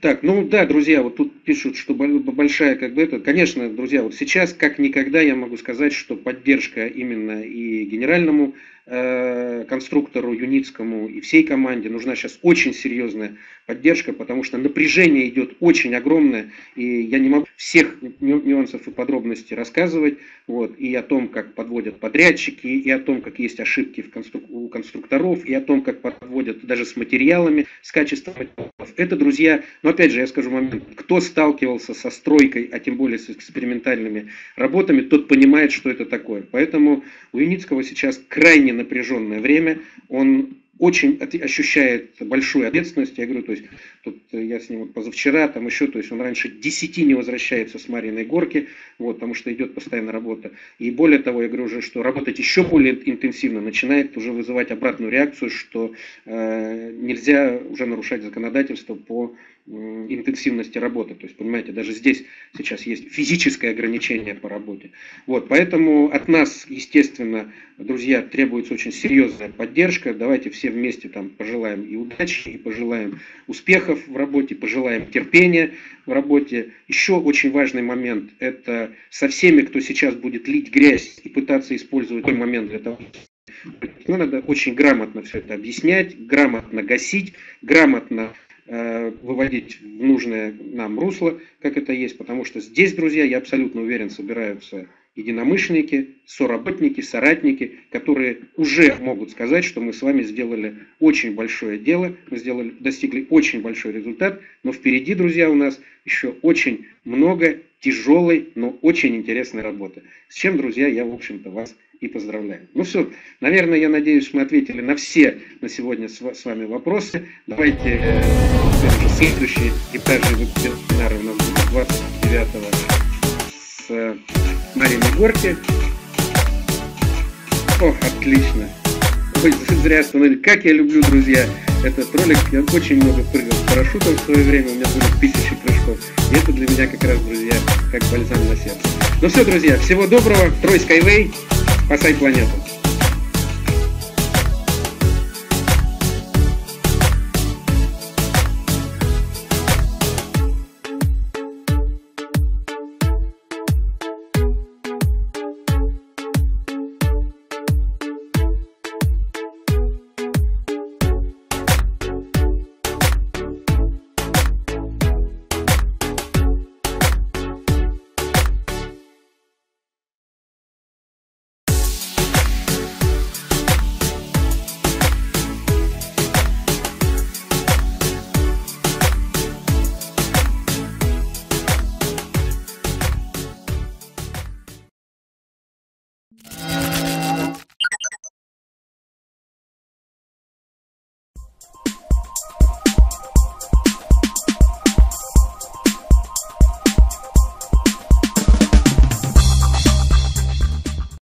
Так, ну да, друзья, вот тут пишут, что большая, как бы это, конечно, друзья, вот сейчас, как никогда, я могу сказать, что поддержка именно и генеральному э, конструктору Юницкому, и всей команде нужна сейчас очень серьезная поддержка, потому что напряжение идет очень огромное, и я не могу всех нюансов и подробностей рассказывать, вот, и о том, как подводят подрядчики, и о том, как есть ошибки в конструк... у конструкторов, и о том, как подводят даже с материалами, с качеством материалов. Это, друзья, ну, опять же, я скажу момент, кто сталкивался со стройкой, а тем более с экспериментальными работами, тот понимает, что это такое. Поэтому у Юницкого сейчас крайне напряженное время, он очень ощущает большую ответственность. Я говорю, то есть, тут я с ним вот позавчера, там еще, то есть он раньше десяти не возвращается с Марьиной Горки, вот, потому что идет постоянно работа. И более того, я говорю уже, что работать еще более интенсивно начинает уже вызывать обратную реакцию, что э, нельзя уже нарушать законодательство по э, интенсивности работы. То есть, понимаете, даже здесь сейчас есть физическое ограничение по работе. Вот, поэтому от нас, естественно, друзья, требуется очень серьезная поддержка. Давайте все вместе там пожелаем и удачи, и пожелаем успехов в работе, пожелаем терпения в работе. Еще очень важный момент – это со всеми, кто сейчас будет лить грязь и пытаться использовать этот момент для того, ну, надо очень грамотно все это объяснять, грамотно гасить, грамотно э, выводить в нужное нам русло, как это есть, потому что здесь, друзья, я абсолютно уверен, собираются единомышленники, соработники, соратники, которые уже могут сказать, что мы с вами сделали очень большое дело, мы сделали, достигли очень большой результат, но впереди, друзья, у нас еще очень много тяжелой, но очень интересной работы. С чем, друзья, я, в общем-то, вас и поздравляем. Ну все, наверное, я надеюсь, мы ответили на все на сегодня с вами вопросы. Давайте э, следующий эпизод вебинара у нас будет двадцать девятого с э, Марьиной Горки. О, отлично. Ой, зря остановили. Как я люблю, друзья, этот ролик. Я очень много прыгал с парашютом в свое время. У меня было тысячи прыжков. И это для меня как раз, друзья, как бальзам на сердце. Ну все, друзья, всего доброго. Строй Skyway. Спасай планету.